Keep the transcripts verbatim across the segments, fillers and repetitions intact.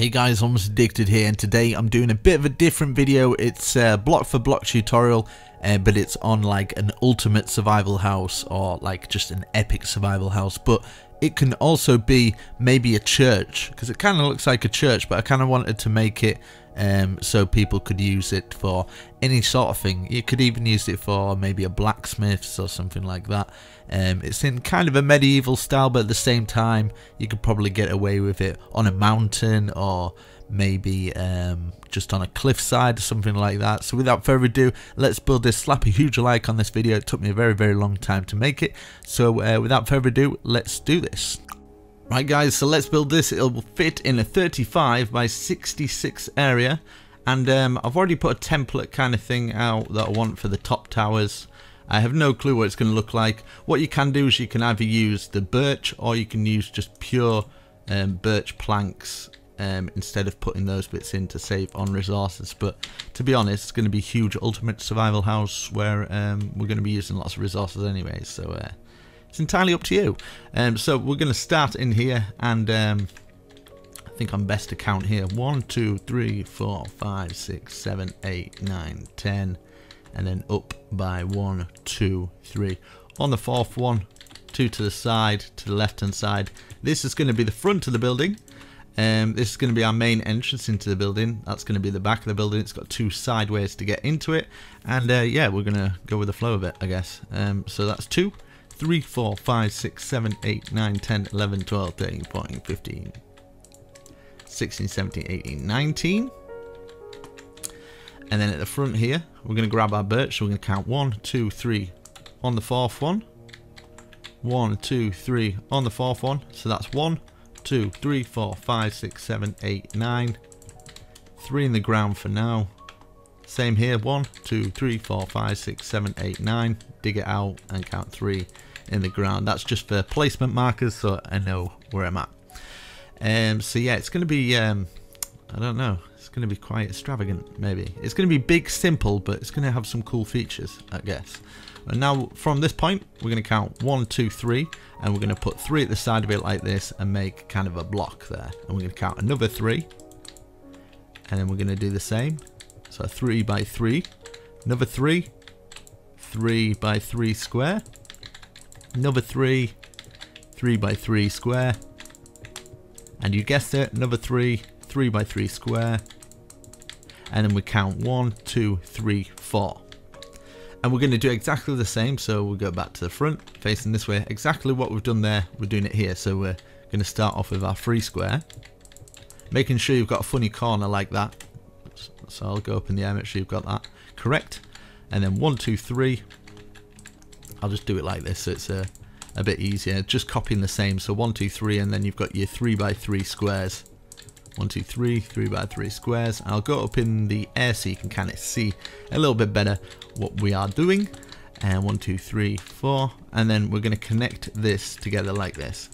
Hey guys, Almost Addicted here, and today I'm doing a bit of a different video. It's a block for block tutorial, uh, but it's on like an ultimate survival house or like just an epic survival house, but it can also be maybe a church because it kind of looks like a church, but I kind of wanted to make it um, so people could use it for any sort of thing. You could even use it for maybe a blacksmith's or something like that. Um, it's in kind of a medieval style, but at the same time you could probably get away with it on a mountain or maybe um, just on a cliffside or something like that. So without further ado, let's build this. Slap a huge like on this video. It took me a very very long time to make it, so uh, without further ado, let's do this. Right guys, so let's build this. It'll fit in a thirty-five by sixty-six area, and um, I've already put a template kind of thing out that I want for the top towers. I have no clue what it's going to look like. What you can do is you can either use the birch or you can use just pure um, birch planks Um, instead of putting those bits in to save on resources. But to be honest, it's going to be a huge ultimate survival house where um, we're going to be using lots of resources anyway, so uh, it's entirely up to you. Um, so we're going to start in here, and um, I think I'm best to count here. one, two, three, four, five, six, seven, eight, nine, ten, and then up by one, two, three. On the fourth one, two to the side, to the left hand side. This is going to be the front of the building. Um, this is going to be our main entrance into the building. That's going to be the back of the building. It's got two sideways to get into it, and uh, yeah, we're going to go with the flow of it, I guess. Um, so that's two, three, four, five, six, seven, eight, nine, ten, eleven, twelve, thirteen, fourteen, fifteen, sixteen, seventeen, eighteen, nineteen. And then at the front here, we're going to grab our birch. So we're going to count one, two, three on the fourth one. one, two, three on the fourth one. So that's one, two, three, four, five, six, seven, eight, nine. Three in the ground for now. Same here. one, two, three, four, five, six, seven, eight, nine. Dig it out and count three in the ground. That's just for placement markers, so I know where I'm at. Um, so yeah, it's going to be, um, I don't know, it's going to be quite extravagant maybe. It's going to be big, simple, but it's going to have some cool features, I guess. And now from this point, we're going to count one, two, three, and we're going to put three at the side of it like this and make kind of a block there. And we're going to count another three, and then we're going to do the same. So three by three, another three, three by three square, another three, three by three square, and you guessed it, another three, three by three square, and then we count one, two, three, four. And we're going to do exactly the same, so we'll go back to the front, facing this way. Exactly what we've done there, we're doing it here. So we're going to start off with our free square. Making sure you've got a funny corner like that. So I'll go up in the air, make sure you've got that correct. And then one, two, three. I'll just do it like this, so it's a, a bit easier. Just copying the same, so one, two, three, and then you've got your three by three squares. One, two, three, three by three squares. I'll go up in the air so you can kind of see a little bit better what we are doing. And one, two, three, four, and then we're going to connect this together like this.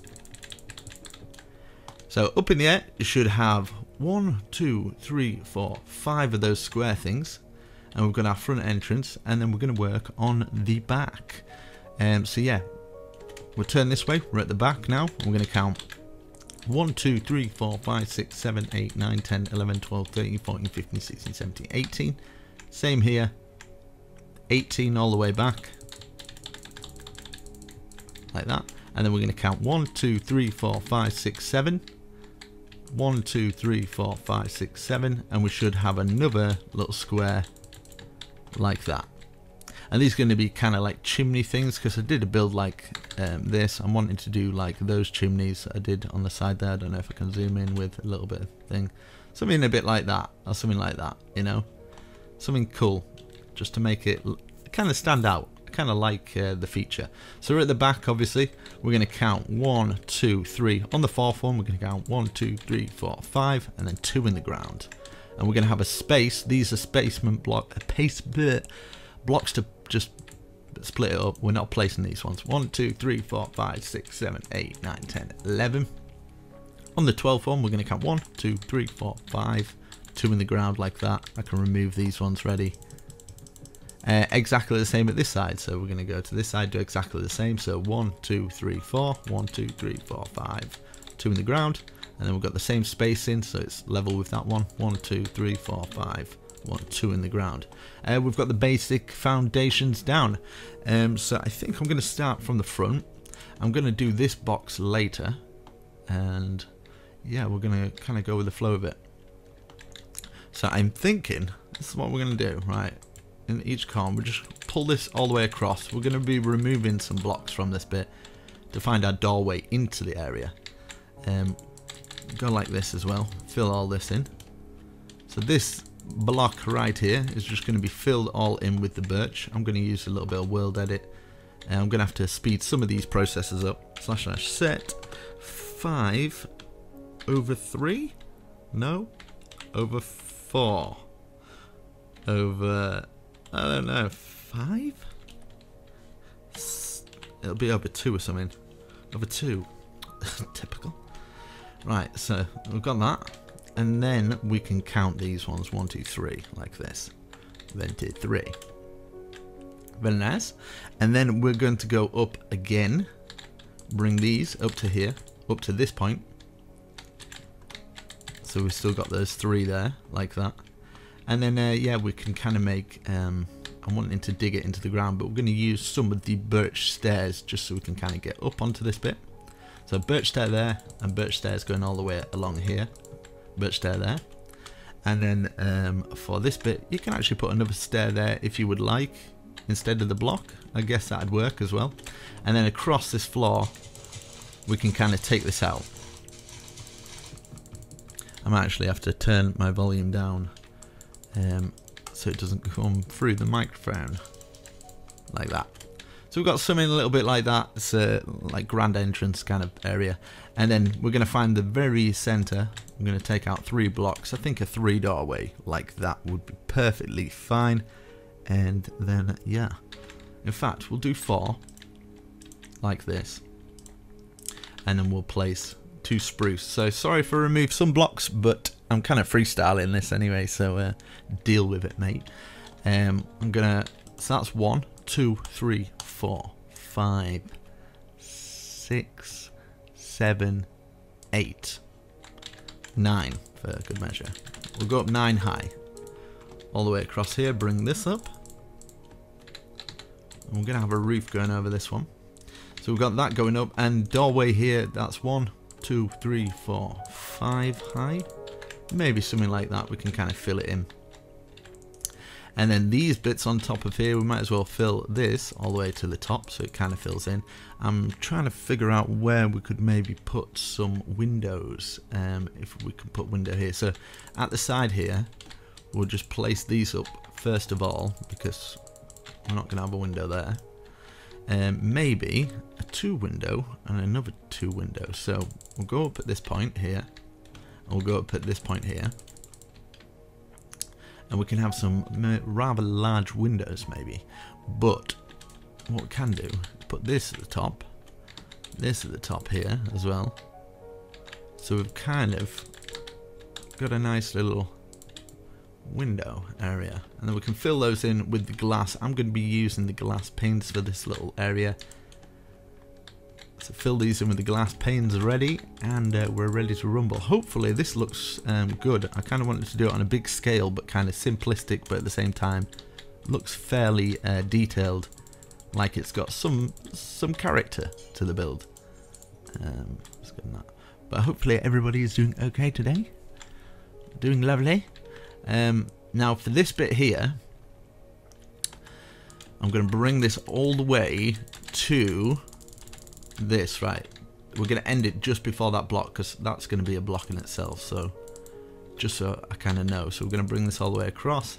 So up in the air, you should have one, two, three, four, five of those square things, and we've got our front entrance, and then we're going to work on the back. And um, so yeah, we'll turn this way. We're at the back now. We're going to count one, two, three, four, five, six, seven, eight, nine, ten, eleven, twelve, thirteen, fourteen, fifteen, sixteen, seventeen, eighteen. Same here. eighteen all the way back. Like that. And then we're going to count one, two, three, four, five, six, seven. one, two, three, four, five, six, seven. And we should have another little square like that. And these are going to be kind of like chimney things, because I did a build like um, this. I'm wanting to do like those chimneys I did on the side there. I don't know if I can zoom in with a little bit of thing. Something a bit like that, or something like that, you know. Something cool, just to make it kind of stand out. I kind of like uh, the feature. So we're at the back, obviously. We're going to count one, two, three. On the fourth one, we're going to count one, two, three, four, five, and then two in the ground. And we're going to have a space. These are basement block, a pace bit. Blocks to just split it up. We're not placing these ones. one, two, three, four, five, six, seven, eight, nine, ten, eleven. On the twelfth one, we're going to count one, two, three, four, five, two in the ground like that. I can remove these ones ready. Uh, exactly the same at this side. So we're going to go to this side, do exactly the same. So one, two, three, four, one, two, three, four, five, two in the ground. and then we've got the same spacing, so it's level with that one. One, two, three, four, five. One, two in the ground. Uh, we've got the basic foundations down. Um, so I think I'm going to start from the front. I'm going to do this box later, and yeah, we're going to kind of go with the flow of it. So I'm thinking this is what we're going to do, right? In each column, we just pull this all the way across. We're going to be removing some blocks from this bit to find our doorway into the area. Um, go like this as well. Fill all this in. So this block right here is just going to be filled all in with the birch. I'm going to use a little bit of world edit, and I'm going to have to speed some of these processes up. Slash slash set five over three, no, over four, over, I don't know, five? It'll be over two or something. Over two. Typical. Right, so we've got that. And then we can count these ones, one, two, three, like this. Then two, three. Very nice. And then we're going to go up again, bring these up to here, up to this point. So we've still got those three there, like that. And then, uh, yeah, we can kind of make, um, I'm wanting to dig it into the ground, but we're going to use some of the birch stairs just so we can kind of get up onto this bit. So birch stair there, and birch stairs going all the way along here. Birch stair there, and then um, for this bit you can actually put another stair there if you would like instead of the block. I guess that'd work as well. And then across this floor we can kind of take this out. I might actually have to turn my volume down um, so it doesn't come through the microphone like that. So we've got something a little bit like that. It's a like grand entrance kind of area, and then we're going to find the very center. I'm going to take out three blocks. I think a three doorway like that would be perfectly fine. And then, yeah, in fact, we'll do four like this, and then we'll place two spruce. So sorry for remove some blocks, but I'm kind of freestyling this anyway, so uh, deal with it, mate. Um, I'm gonna. So that's one, two, three, four, five, six, seven, eight. Nine for good measure. We'll go up nine high all the way across here, bring this up, and we're gonna have a roof going over this one. So we've got that going up, and doorway here, that's one, two, three, four, five high, maybe something like that. We can kind of fill it in, and then these bits on top of here, we might as well fill this all the way to the top so it kind of fills in. I'm trying to figure out where we could maybe put some windows, um, if we can put window here. So at the side here, we'll just place these up first of all, because we're not going to have a window there. Um, maybe a two window and another two window. So we'll go up at this point here, and we'll go up at this point here. And we can have some rather large windows maybe. But what we can do is put this at the top, this at the top here as well. So we've kind of got a nice little window area. And then we can fill those in with the glass. I'm going to be using the glass panes for this little area. So fill these in with the glass panes ready, and uh, we're ready to rumble. Hopefully this looks um, good. I kind of wanted to do it on a big scale, but kind of simplistic, but at the same time looks fairly uh, detailed, like it's got some some character to the build. Um, let's get that. But hopefully everybody is doing okay today, doing lovely. Um, now for this bit here, I'm going to bring this all the way to this, right? We're going to end it just before that block, because that's going to be a block in itself, so just so I kind of know. So we're going to bring this all the way across,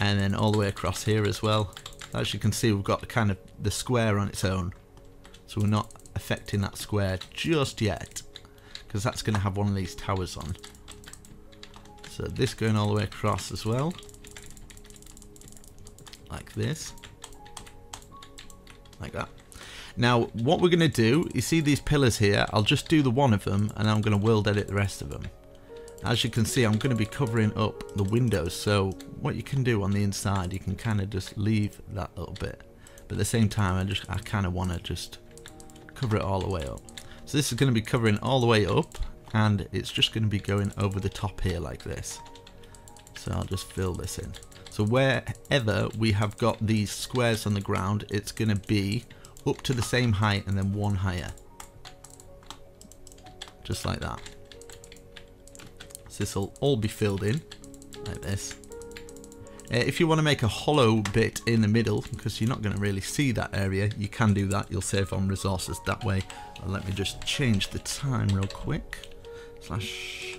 and then all the way across here as well. As you can see, we've got kind of the square on its own, so we're not affecting that square just yet, because that's going to have one of these towers on. So this going all the way across as well, like this, like that. Now, what we're going to do, you see these pillars here, I'll just do the one of them, and I'm going to world edit the rest of them. As you can see, I'm going to be covering up the windows, so what you can do on the inside, you can kind of just leave that little bit. But at the same time, I just I kind of want to just cover it all the way up. So this is going to be covering all the way up, and it's just going to be going over the top here like this. So I'll just fill this in. So wherever we have got these squares on the ground, it's going to be up to the same height and then one higher. Just like that. So this will all be filled in like this. Uh, if you want to make a hollow bit in the middle, because you're not going to really see that area, you can do that. You'll save on resources that way. Uh, let me just change the time real quick. Slash,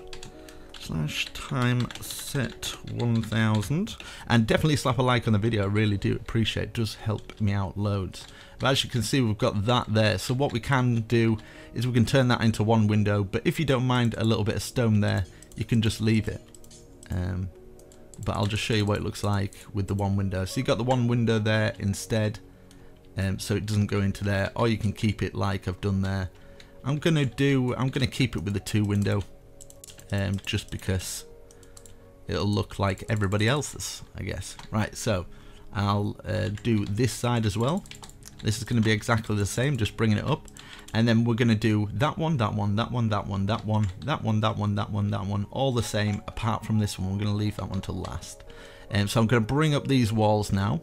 slash time set one thousand. And definitely slap a like on the video. I really do appreciate it. It does help me out loads. But as you can see, we've got that there. So what we can do is we can turn that into one window. But if you don't mind a little bit of stone there, you can just leave it. Um... But I'll just show you what it looks like with the one window. So you've got the one window there instead, um, so it doesn't go into there, or you can keep it like I've done there. I'm gonna do I'm gonna keep it with the two window, um, just because it'll look like everybody else's, I guess. Right, so I'll uh, do this side as well. This is gonna be exactly the same, just bringing it up, and then we're gonna do that one, that one, that one, that one, that one, that one, that one, that one, that one, all the same, apart from this one. We're gonna leave that one to last. And um, so I'm gonna bring up these walls now.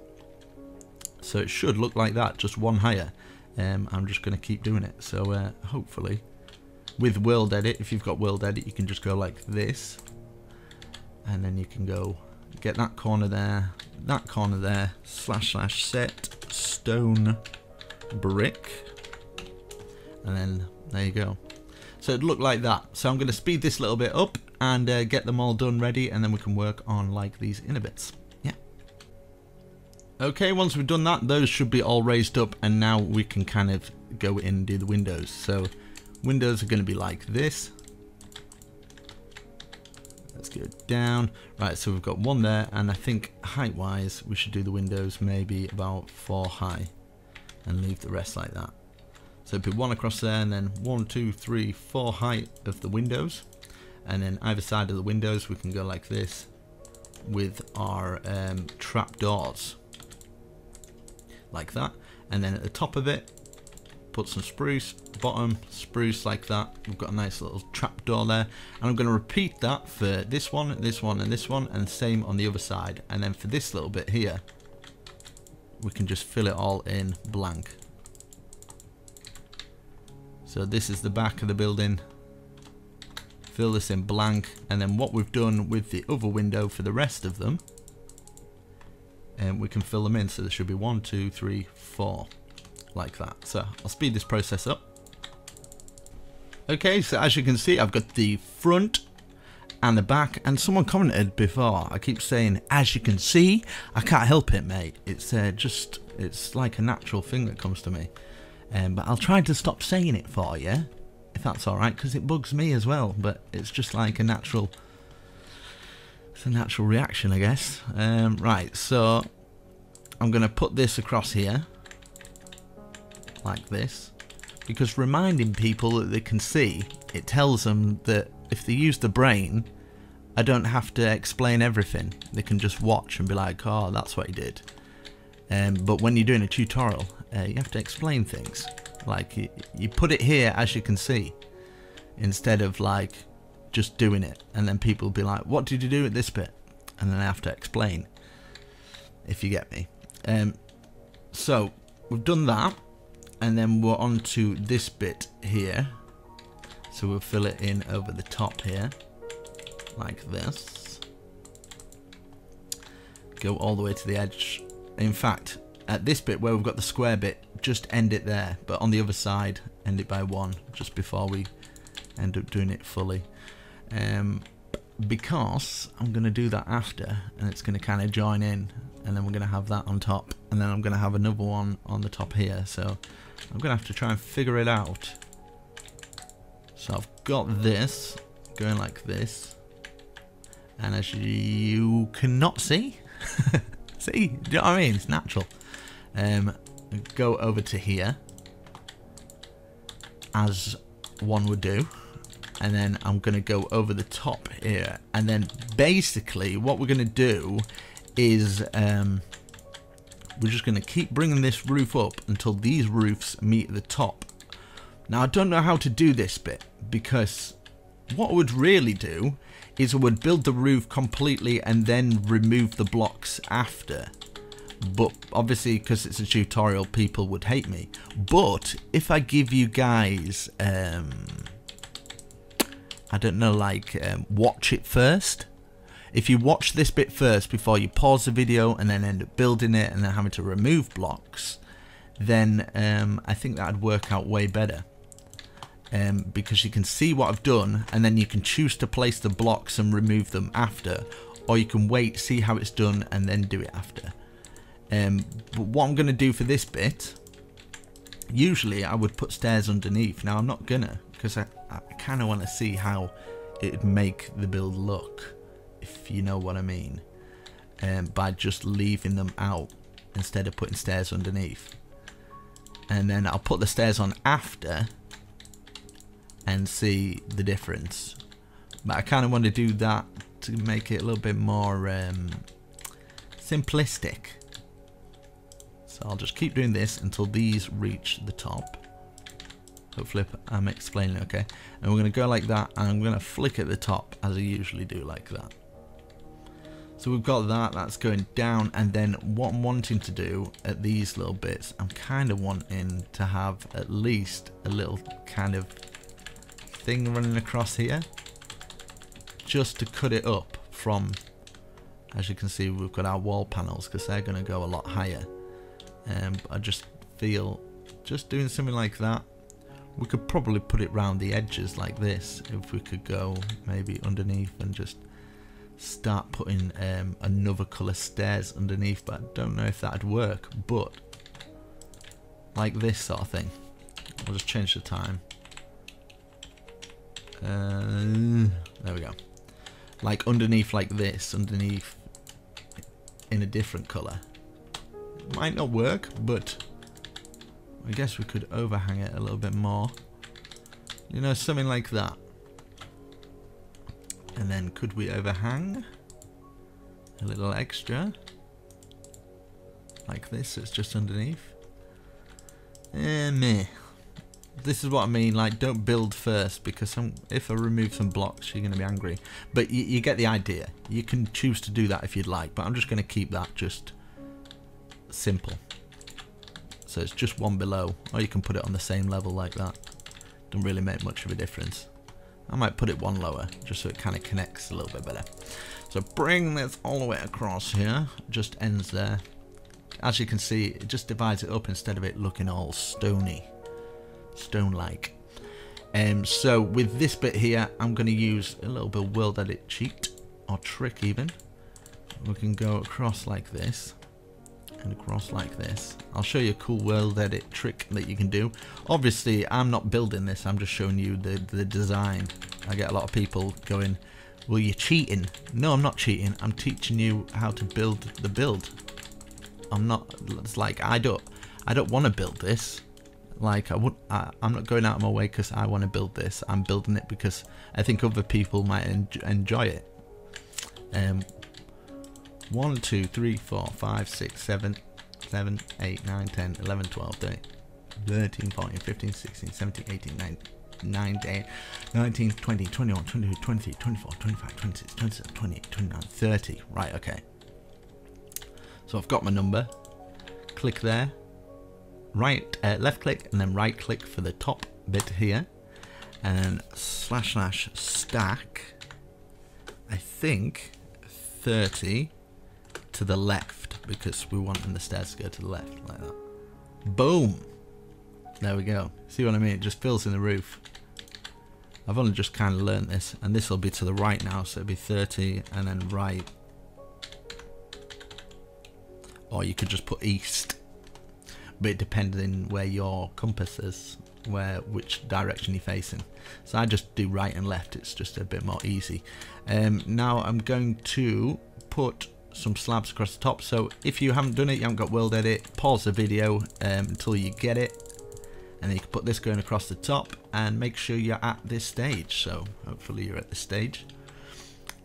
So it should look like that, just one higher. Um, I'm just gonna keep doing it. So uh, hopefully, with World Edit, if you've got World Edit, you can just go like this, and then you can go get that corner there, that corner there, slash slash set stone brick, and then there you go. So it looked like that. So I'm going to speed this little bit up and uh, get them all done ready, and then we can work on like these inner bits. Yeah. Okay, once we've done that, those should be all raised up, and now we can kind of go in and do the windows. So windows are going to be like this. Let's go down. Right, so we've got one there, and I think height wise we should do the windows maybe about four high and leave the rest like that. So it'd be one across there, and then one, two, three, four height of the windows, and then either side of the windows we can go like this with our um, trap doors like that, and then at the top of it put some spruce, bottom spruce like that. We've got a nice little trap door there, and I'm going to repeat that for this one, this one, and this one, and same on the other side. And then for this little bit here we can just fill it all in blank. So this is the back of the building, fill this in blank, and then what we've done with the other window for the rest of them, and we can fill them in. So there should be one, two, three, four like that. So I'll speed this process up. Okay, so as you can see, I've got the front and the back, and someone commented before, I keep saying as you can see, I can't help it, mate. It's uh, just, it's like a natural thing that comes to me, um, but I'll try to stop saying it for you, if that's alright, because it bugs me as well. But it's just like a natural, it's a natural reaction, I guess. Um, right, so I'm going to put this across here like this, because reminding people that they can see, it tells them that if they use the brain, I don't have to explain everything. They can just watch and be like, oh, that's what he did. Um, but when you're doing a tutorial, uh, you have to explain things. Like, you, you put it here as you can see, instead of like just doing it, and then people will be like, what did you do at this bit? And then I have to explain, if you get me. Um, so we've done that. And then we're on to this bit here. So we'll fill it in over the top here, like this. Go all the way to the edge. In fact, at this bit where we've got the square bit, just end it there. But on the other side, end it by one, just before we end up doing it fully. Um, because I'm gonna do that after, and it's gonna kind of join in. And then we're gonna have that on top, and then I'm gonna have another one on the top here. So I'm gonna have to try and figure it out. So I've got this going like this, and as you cannot see see, do you know what I mean? It's natural. Um, go over to here as one would do, and then I'm gonna go over the top here, and then basically what we're gonna do is um, we're just going to keep bringing this roof up until these roofs meet the top. Now I don't know how to do this bit, because what I would really do is I would build the roof completely and then remove the blocks after. But obviously, because it's a tutorial, people would hate me. But if I give you guys, um, I don't know, like um, watch it first. If you watch this bit first before you pause the video and then end up building it and then having to remove blocks, then um, I think that would work out way better. Um, because you can see what I've done and then you can choose to place the blocks and remove them after, or you can wait, see how it's done and then do it after. Um, but what I'm going to do for this bit, usually I would put stairs underneath. Now I'm not going to, because I, I kind of want to see how it would make the build look, if you know what I mean, um, by just leaving them out instead of putting stairs underneath. And then I'll put the stairs on after and see the difference. But I kind of want to do that to make it a little bit more um, simplistic. So I'll just keep doing this until these reach the top. Hopefully I'm explaining okay. And we're going to go like that, and I'm going to flick at the top as I usually do, like that. So we've got that, that's going down, and then what I'm wanting to do at these little bits, I'm kind of wanting to have at least a little kind of thing running across here, just to cut it up from, as you can see, we've got our wall panels, because they're going to go a lot higher. Um, I just feel just doing something like that. We could probably put it round the edges like this, if we could go maybe underneath and just start putting um, another colour stairs underneath, but I don't know if that'd work, but like this sort of thing. I'll just change the time. Uh, there we go. Like underneath like this, underneath in a different colour. Might not work, but I guess we could overhang it a little bit more. You know, something like that. And then could we overhang a little extra? Like this, it's just underneath. Eh, meh. This is what I mean, like, don't build first, because some, if I remove some blocks, you're going to be angry. But you, you get the idea. You can choose to do that if you'd like, but I'm just going to keep that just simple. So it's just one below, or you can put it on the same level like that. Doesn't really make much of a difference. I might put it one lower, just so it kind of connects a little bit better. So bring this all the way across here, just ends there. As you can see, it just divides it up instead of it looking all stony, stone-like. Um, so with this bit here, I'm going to use a little bit of World Edit cheat, or trick even. We can go across like this, and across like this. I'll show you a cool World Edit trick that you can do. Obviously I'm not building this, I'm just showing you the, the design. I get a lot of people going, well, you're cheating. No, I'm not cheating, I'm teaching you how to build the build. I'm not, it's like I don't I don't want to build this. Like I would, I, I'm not going out of my way because I want to build this. I'm building it because I think other people might en enjoy it. Um, one, two, three, four, five, six, seven, seven, eight, nine, ten, eleven, twelve, thirteen, fourteen, fifteen, sixteen, seventeen, eighteen, nineteen, nineteen, twenty, twenty-one, twenty-two, twenty-three, twenty-four, twenty-five, twenty-six, twenty-seven, twenty-eight, twenty-nine, thirty. Right, okay. So I've got my number. Click there. Right, uh, left click, and then right click for the top bit here. And slash slash stack. I think thirty. To the left, because we want the stairs to go to the left like that. Boom, there we go. See what I mean? It just fills in the roof. I've only just kind of learned this, and this will be to the right now, so it'll be thirty and then right, or you could just put east, but depending where your compass is, where which direction you're facing. So I just do right and left, it's just a bit more easy. Um, now I'm going to put some slabs across the top. So if you haven't done it, you haven't got World Edit, pause the video um, until you get it, and then you can put this going across the top, and make sure you're at this stage. So hopefully you're at this stage.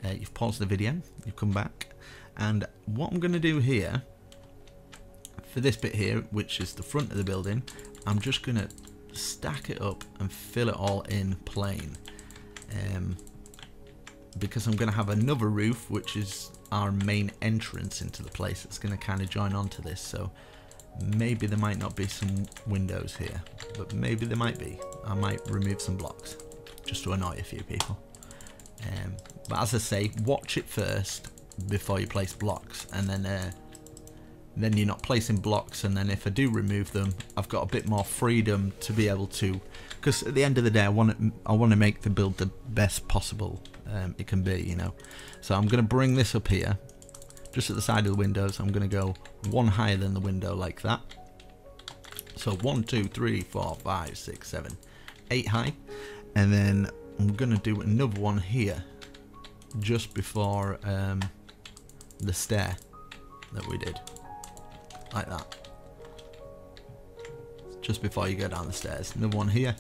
Uh, you've paused the video, you've come back, and what I'm going to do here for this bit here, which is the front of the building, I'm just going to stack it up and fill it all in plain, um, because I'm going to have another roof, which is our main entrance into the place. It's going to kind of join onto this, so maybe there might not be some windows here, but maybe there might be. I might remove some blocks just to annoy a few people. Um, but as I say, watch it first before you place blocks, and then uh, then you're not placing blocks, and then if I do remove them, I've got a bit more freedom to be able to, because at the end of the day, I want to, I want to make the build the best possible um, it can be, you know. So I'm going to bring this up here, just at the side of the windows. I'm going to go one higher than the window like that. So one, two, three, four, five, six, seven, eight high, and then I'm going to do another one here, just before um, the stair that we did. Like that, just before you go down the stairs. Another one here,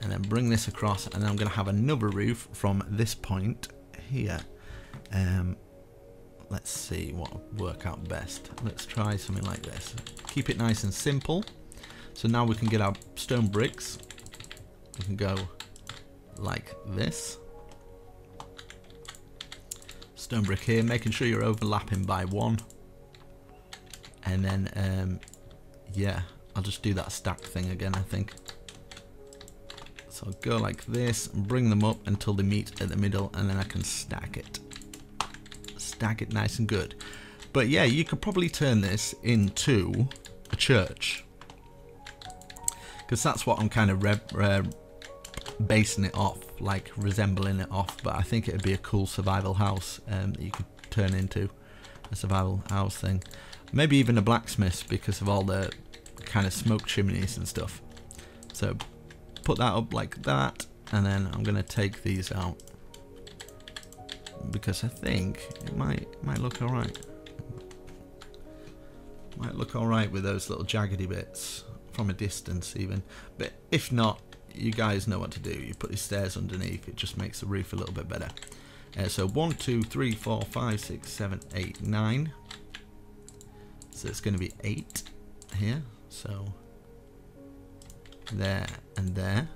and then bring this across, and then I'm going to have another roof from this point here. Um, let's see what will work out best. Let's try something like this. Keep it nice and simple. So now we can get our stone bricks. We can go like this. Stone brick here, making sure you're overlapping by one. And then, um, yeah, I'll just do that stack thing again, I think. So I'll go like this, and bring them up until they meet at the middle, and then I can stack it. Stack it nice and good. But yeah, you could probably turn this into a church, because that's what I'm kind of re uh, basing it off, like resembling it off. But I think it would be a cool survival house um, that you could turn into, a survival house thing. Maybe even a blacksmith, because of all the kind of smoke chimneys and stuff. So put that up like that, and then I'm going to take these out, because I think it might might look alright. Might look alright with those little jaggedy bits, from a distance even. But if not, you guys know what to do. You put your stairs underneath, it just makes the roof a little bit better. Uh, so one, two, three, four, five, six, seven, eight, nine. So it's going to be eight here, so there and there.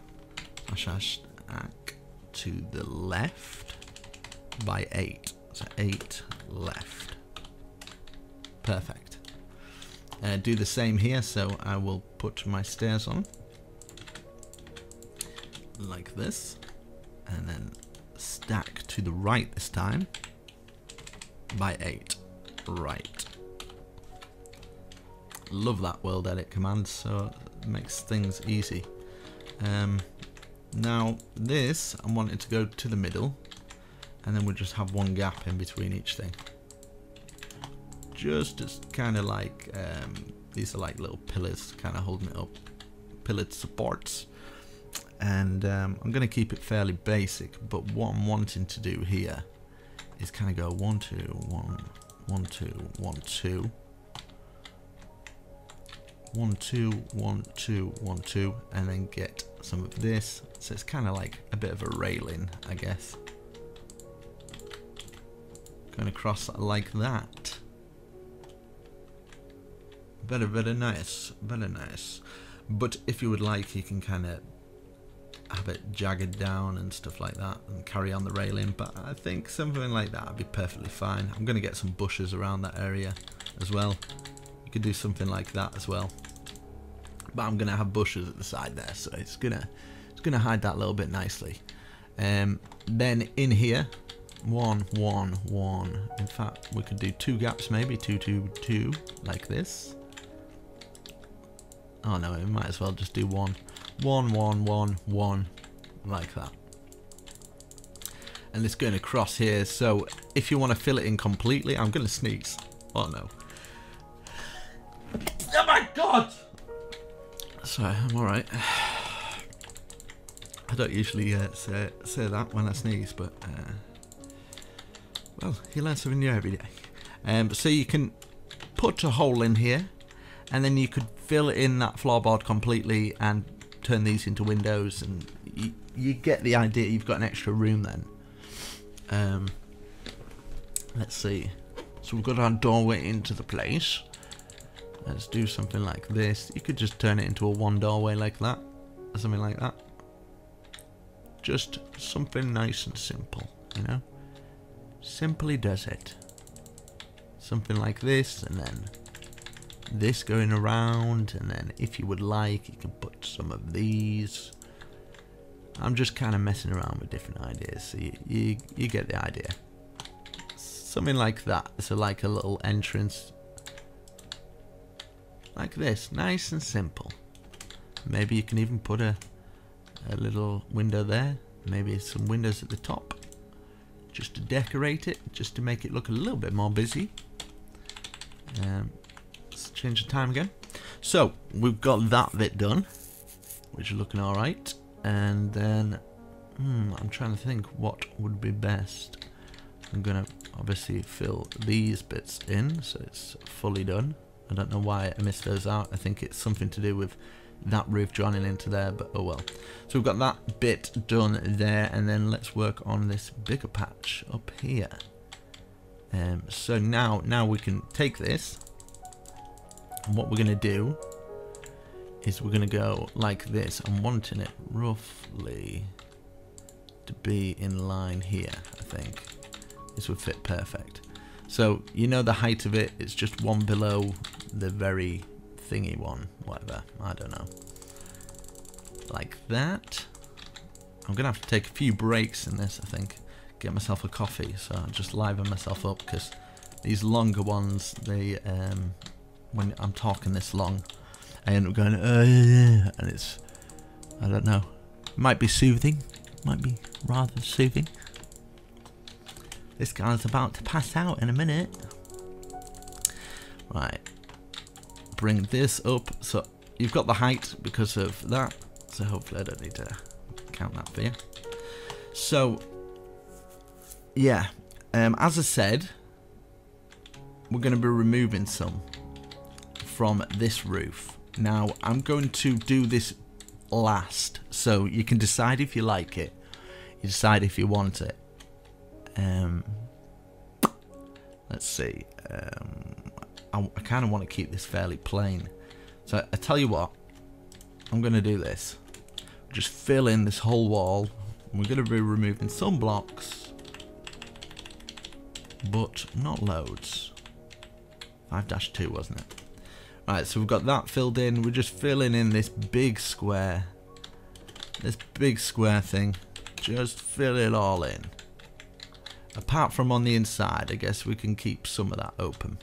I shall stack to the left by eight, so eight left. Perfect. Uh, do the same here, so I will put my stairs on like this, and then stack to the right this time by eight, right. Love that world edit command, so it makes things easy. Um, now this, I want it to go to the middle, and then we'll just have one gap in between each thing. Just as kind of like, um, these are like little pillars kind of holding it up, pillared supports. And um, I'm going to keep it fairly basic, but what I'm wanting to do here is kind of go one, two, one, one, two, one, two. One, two, one, two, one, two, and then get some of this. So it's kind of like a bit of a railing, I guess. Going across like that. Very, very nice, very nice. But if you would like, you can kind of have it jagged down and stuff like that, and carry on the railing. But I think something like that would be perfectly fine. I'm going to get some bushes around that area as well. You could do something like that as well, but I'm gonna have bushes at the side there, so it's gonna it's gonna hide that a little bit nicely. Um, then in here, one, one, one. In fact, we could do two gaps, maybe two, two, two, like this. Oh no, we might as well just do one, one, one, one, one, like that. And it's going across here. So if you want to fill it in completely, I'm gonna sneeze. Oh no. Oh my god! Sorry, I'm alright. I don't usually uh, say, say that when I sneeze, but uh, well, you learn something new every day. Um, so you can put a hole in here, and then you could fill in that floorboard completely and turn these into windows, and you, you get the idea. You've got an extra room then. Um, let's see. So we've got our doorway into the place. Let's do something like this. You could just turn it into a one doorway like that, or something like that. Just something nice and simple, you know? Simply does it. Something like this, and then this going around, and then if you would like, you can put some of these. I'm just kind of messing around with different ideas, so you, you, you get the idea. Something like that, so like a little entrance. Like this, nice and simple. Maybe you can even put a, a little window there. Maybe some windows at the top, just to decorate it, just to make it look a little bit more busy. Um, let's change the time again. So we've got that bit done, which is looking all right. And then hmm, I'm trying to think what would be best. I'm gonna obviously fill these bits in, so it's fully done. I don't know why I missed those out. I think it's something to do with that roof joining into there, but oh well. So we've got that bit done there, and then let's work on this bigger patch up here. Um, so now, now we can take this, and what we're going to do is we're going to go like this. I'm wanting it roughly to be in line here, I think. This would fit perfect. So, you know the height of it, it's just one below the very thingy one, whatever, I don't know. Like that. I'm going to have to take a few breaks in this, I think. Get myself a coffee, so I'll just liven myself up, because these longer ones, they, um, when I'm talking this long, I end up going, uh, and it's, I don't know, might be soothing, might be rather soothing. This guy's about to pass out in a minute. Right. Bring this up. So you've got the height because of that. So hopefully I don't need to count that for you. So, yeah. Um, as I said, we're going to be removing some from this roof. Now, I'm going to do this last. So you can decide if you like it. You decide if you want it. Um, let's see, um, I, I kind of want to keep this fairly plain. So I, I tell you what, I'm going to do this. Just fill in this whole wall. We're going to be removing some blocks, but not loads. five dash two, wasn't it? Right, so we've got that filled in. We're just filling in this big square. This big square thing. Just fill it all in. Apart from on the inside, I guess we can keep some of that open.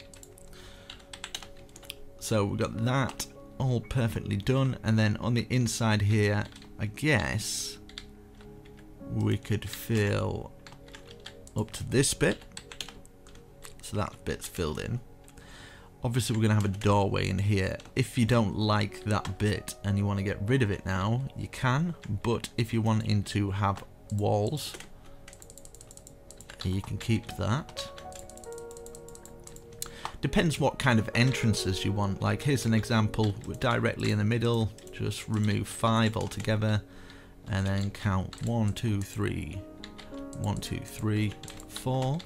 So we've got that all perfectly done. And then on the inside here, I guess we could fill up to this bit. So that bit's filled in. Obviously, we're going to have a doorway in here. If you don't like that bit and you want to get rid of it now, you can. But if you're wanting to have walls, you can keep that. Depends what kind of entrances you want. Like here's an example, we're directly in the middle. Just remove five altogether, and then count one, two, three, one, two, three, four,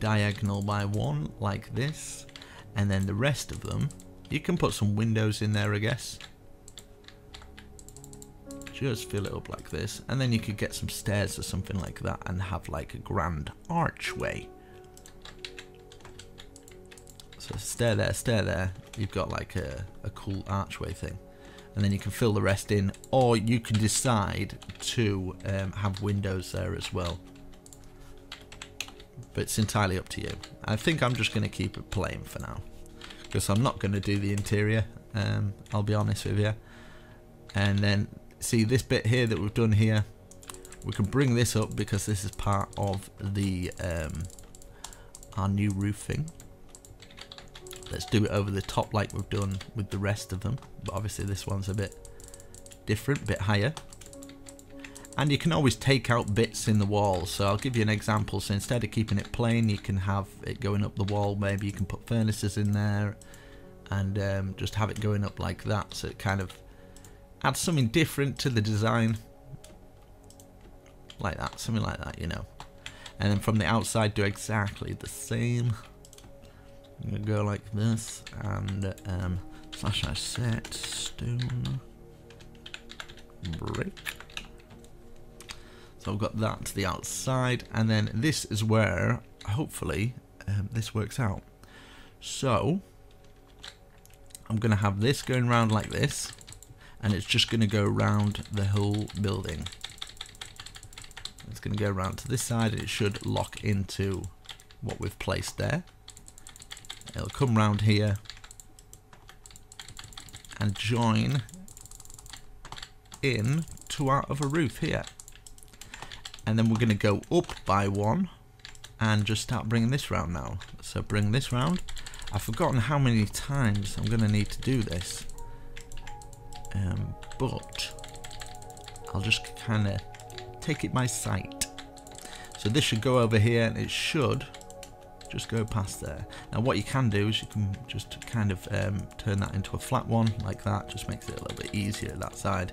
diagonal by one, like this, and then the rest of them. You can put some windows in there, I guess. Just fill it up like this, and then you could get some stairs or something like that and have like a grand archway. So stair there, stair there, you've got like a, a cool archway thing, and then you can fill the rest in, or you can decide to um, have windows there as well, but it's entirely up to you. I think I'm just going to keep it plain for now, because I'm not going to do the interior, um, I'll be honest with you. And then see this bit here that we've done here, we can bring this up because this is part of the um, our new roofing. Let's do it over the top like we've done with the rest of them, but obviously this one's a bit different, bit higher. And you can always take out bits in the wall, so I'll give you an example. So instead of keeping it plain, you can have it going up the wall. Maybe you can put furnaces in there and um, just have it going up like that, so it kind of add something different to the design, like that, something like that, you know. And then from the outside, do exactly the same. I'm gonna go like this and um, slash I set stone brick. So I've got that to the outside, and then this is where hopefully um, this works out. So I'm gonna have this going round like this, and it's just gonna go round the whole building. It's gonna go round to this side, and it should lock into what we've placed there. It'll come round here and join in two out of a roof here, and then we're gonna go up by one and just start bringing this round now. So bring this round. I've forgotten how many times I'm gonna need to do this, um, but I'll just kind of take it by sight. So this should go over here, and it should just go past there. Now what you can do is you can just kind of um, turn that into a flat one like that. Just makes it a little bit easier that side.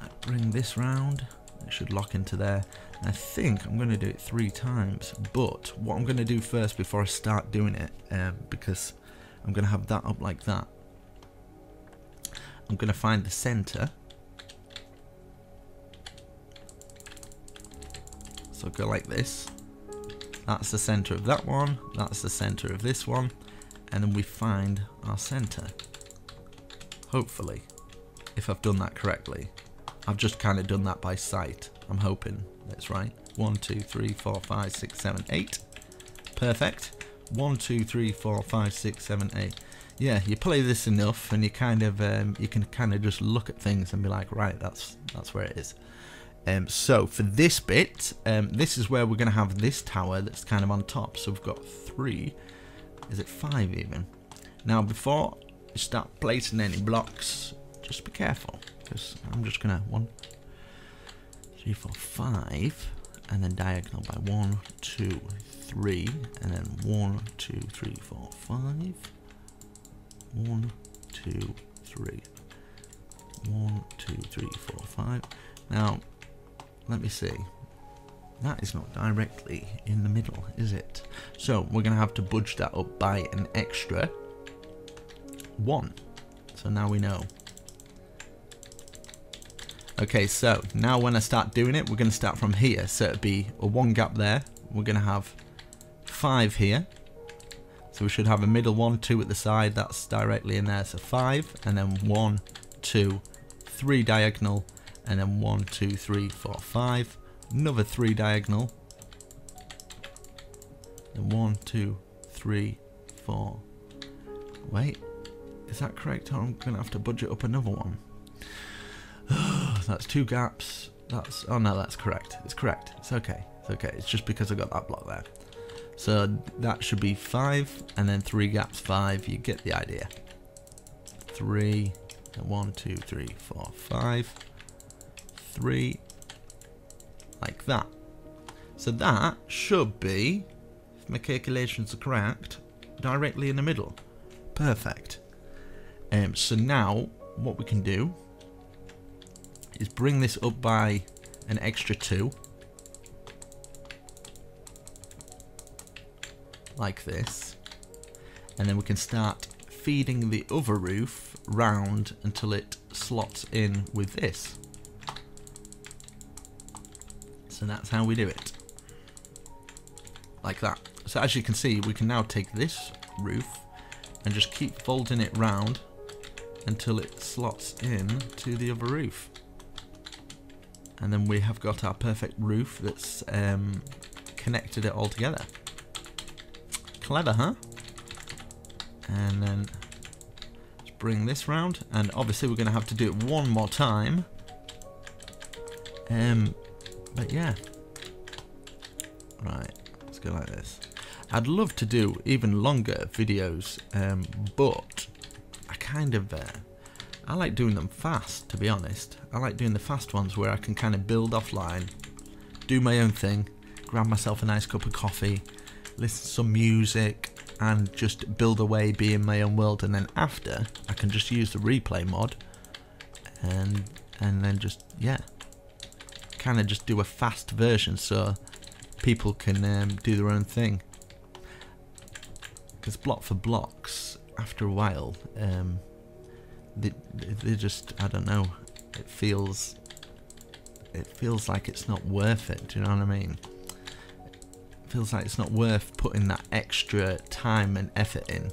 I bring this round, it should lock into there. And I think I'm going to do it three times, but what I'm going to do first before I start doing it, um, because I'm going to have that up like that, I'm going to find the center. So go like this, that's the center of that one, that's the center of this one, and then we find our center. Hopefully, if I've done that correctly. I've just kind of done that by sight, I'm hoping that's right. One, two, three, four, five, six, seven, eight. Perfect. One, two, three, four, five, six, seven, eight. Yeah, you play this enough, and you kind of um, you can kind of just look at things and be like, right, that's that's where it is. Um, so for this bit, um, this is where we're going to have this tower that's kind of on top. So we've got three, is it five even? Now before you start placing any blocks, just be careful, because I'm just going to one, three, four, five, and then diagonal by one, two, three, and then one, two, three, four, five, one, two, three, one, two, three, four, five. Now, let me see, that is not directly in the middle, is it? So we're going to have to budge that up by an extra one. So now we know. Okay, so now when I start doing it, we're going to start from here. So it'd be a one gap there. We're going to have five here. So we should have a middle one, two at the side. That's directly in there. So five, and then one, two, three diagonal. And then one, two, three, four, five. Another three diagonal. And one, two, three, four. Wait, is that correct? I'm gonna have to budget up another one. That's two gaps. That's oh no, that's correct. It's correct. It's okay. It's okay. It's just because I got that block there. So that should be five, and then three gaps, five. You get the idea. Three, and one, two, three, four, five. Three, like that. So that should be, if my calculations are correct, directly in the middle. Perfect. Um, so now what we can do is bring this up by an extra two, like this, and then we can start feeding the other roof round until it slots in with this. So that's how we do it, like that. So as you can see, we can now take this roof and just keep folding it round until it slots in to the other roof, and then we have got our perfect roof that's um, connected it all together. Clever, huh? And then let's bring this round, and obviously we're going to have to do it one more time. Um. But yeah, right, let's go like this. I'd love to do even longer videos, um, but I kind of, uh, I like doing them fast, to be honest. I like doing the fast ones where I can kind of build offline, do my own thing, grab myself a nice cup of coffee, listen to some music, and just build away, be in my own world. And then after, I can just use the replay mod, and and then just, yeah. Kind of just do a fast version so people can um, do their own thing. Because block for blocks, after a while, um, they, they just, I don't know, it feels, it feels like it's not worth it, do you know what I mean? It feels like it's not worth putting that extra time and effort in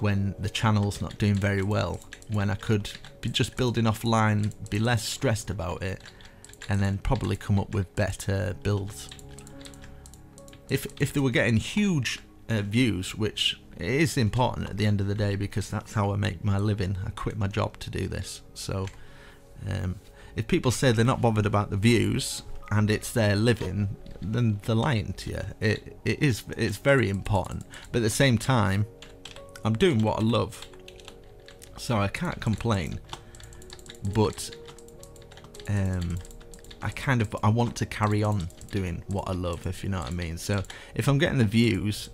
when the channel's not doing very well, when I could be just building offline, be less stressed about it, and then probably come up with better builds. If, if they were getting huge uh, views, which is important at the end of the day because that's how I make my living. I quit my job to do this. So um, if people say they're not bothered about the views and it's their living, then they're lying to you. It, it is, it's very important. But at the same time, I'm doing what I love, so I can't complain. But um, I kind of I want to carry on doing what I love, if you know what I mean. So if I'm getting the views,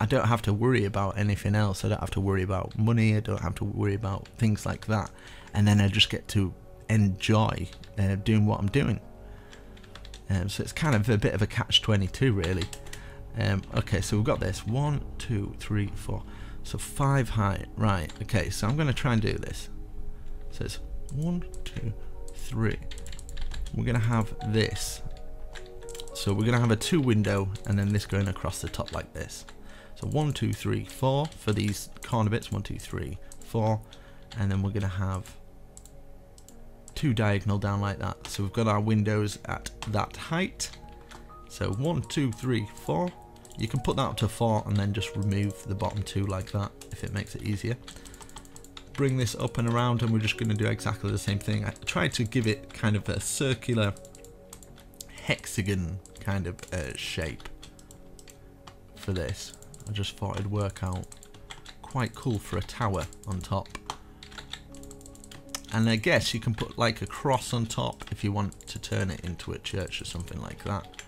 I don't have to worry about anything else. I don't have to worry about money. I don't have to worry about things like that. And then I just get to enjoy uh, doing what I'm doing. Um, so it's kind of a bit of a catch twenty-two, really. Um, okay, so we've got this. One, two, three, four. So five high. Right, okay, so I'm going to try and do this. So it's one, two, three. We're going to have this. So we're going to have a two window and then this going across the top like this. So one, two, three, four for these corner bits. One, two, three, four, and then we're going to have two diagonal down like that. So we've got our windows at that height. So one, two, three, four. You can put that up to four and then just remove the bottom two like that if it makes it easier. Bring this up and around, and we're just going to do exactly the same thing. I tried to give it kind of a circular hexagon kind of uh, shape for this. I just thought it'd work out quite cool for a tower on top. And I guess you can put like a cross on top if you want to turn it into a church or something like that.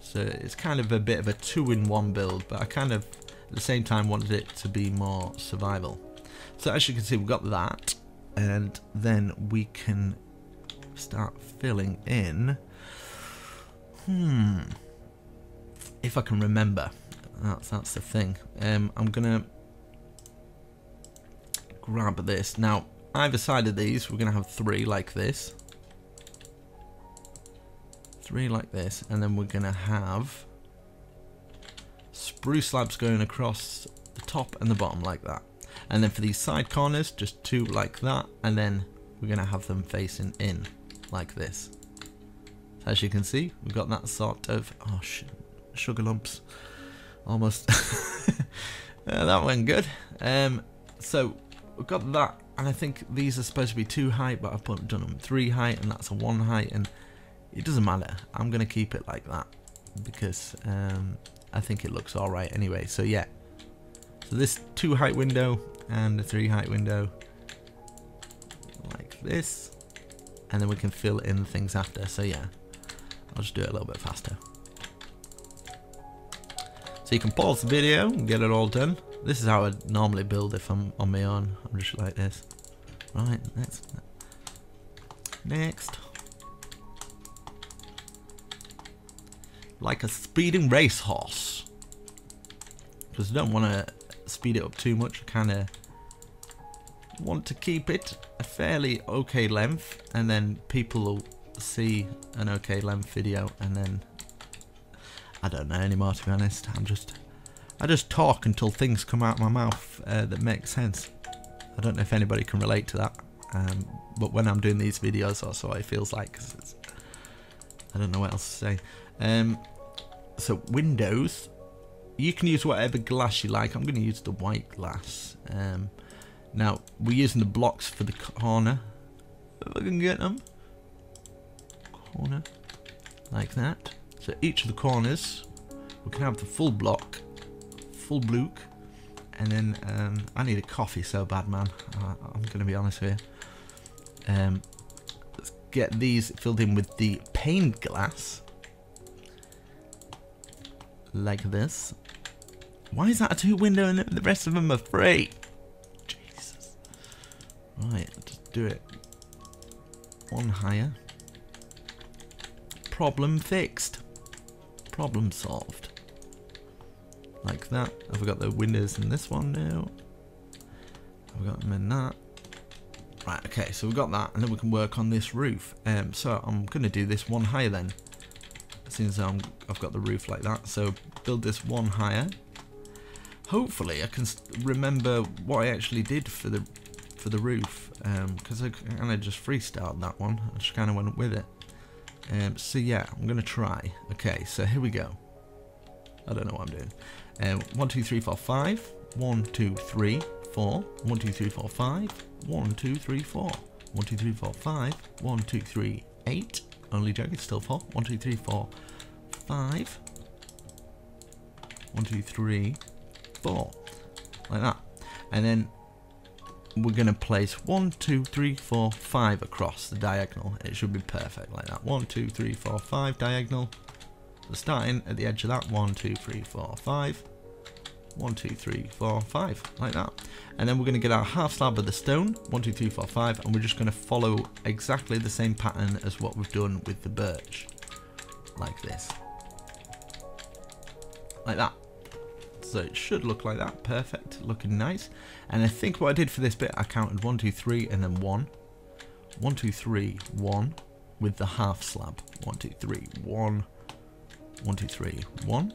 So it's kind of a bit of a two-in-one build, but I kind of at the same time wanted it to be more survival. So as you can see, we've got that, and then we can start filling in. Hmm, if I can remember. That's, that's the thing. Um, I'm gonna grab this. Now, either side of these, we're gonna have three like this, three like this, and then we're gonna have spruce slabs going across the top and the bottom like that. And then for these side corners, just two like that, and then we're gonna have them facing in like this. So as you can see, we've got that sort of oh sh sugar lumps. Almost. Yeah, that went good. Um, so we've got that, and I think these are supposed to be two height, but I've put, done them three height, and that's a one height, and it doesn't matter. I'm gonna keep it like that because um, I think it looks all right anyway. So yeah, so this two height window and the three height window like this, and then we can fill in things after. So yeah, I'll just do it a little bit faster. So you can pause the video and get it all done. This is how I normally build if I'm on my own. I'm just like this. Right, next. Next. Like a speeding racehorse. Because I don't want to speed it up too much. I kind of want to keep it a fairly okay length. And then people will see an okay length video and then... I don't know anymore, to be honest. I'm just, I just talk until things come out of my mouth uh, that make sense. I don't know if anybody can relate to that, um, but when I'm doing these videos, that's what it feels like. 'Cause it's, I don't know what else to say. Um, so windows, you can use whatever glass you like. I'm going to use the white glass. Um, now we're using the blocks for the corner. If I can get them, corner like that. So each of the corners, we can have the full block, full block, and then um, I need a coffee so bad, man. I, I'm going to be honest with you. Um, let's get these filled in with the painted glass, like this. Why is that a two window and the rest of them are three? Jesus. Right, just do it one higher. Problem fixed. Problem solved. Like that. Have we got the windows in this one now? Have we got them in that? Right, okay, so we've got that, and then we can work on this roof. Um, so I'm going to do this one higher then. As soon as I'm, I've got the roof like that. So build this one higher. Hopefully I can remember what I actually did for the for the roof. Because um, I kind of just freestyled that one. I just kind of went with it. Um, so yeah, I'm going to try. Okay, so here we go. I don't know what I'm doing. Um, one, two, three, four, five. one, two, three, four. one, two, three, four, five. one, two, three, four. one, two, three, four, five. one, two, three, eight. Only joke, it's still four. one, two, three, four, five. one, two, three, four. Like that. And then we're going to place one, two, three, four, five across the diagonal. It should be perfect like that. one, two, three, four, five diagonal. So starting at the edge of that, one, two, three, four, five. one, two, three, four, five, like that. And then we're going to get our half slab of the stone, one, two, three, four, five, and we're just going to follow exactly the same pattern as what we've done with the birch. Like this. Like that. So it should look like that, perfect, looking nice. And I think what I did for this bit, I counted one, two, three, and then one. one, two, three, one, with the half slab. one, two, three, one. one, two, three, one.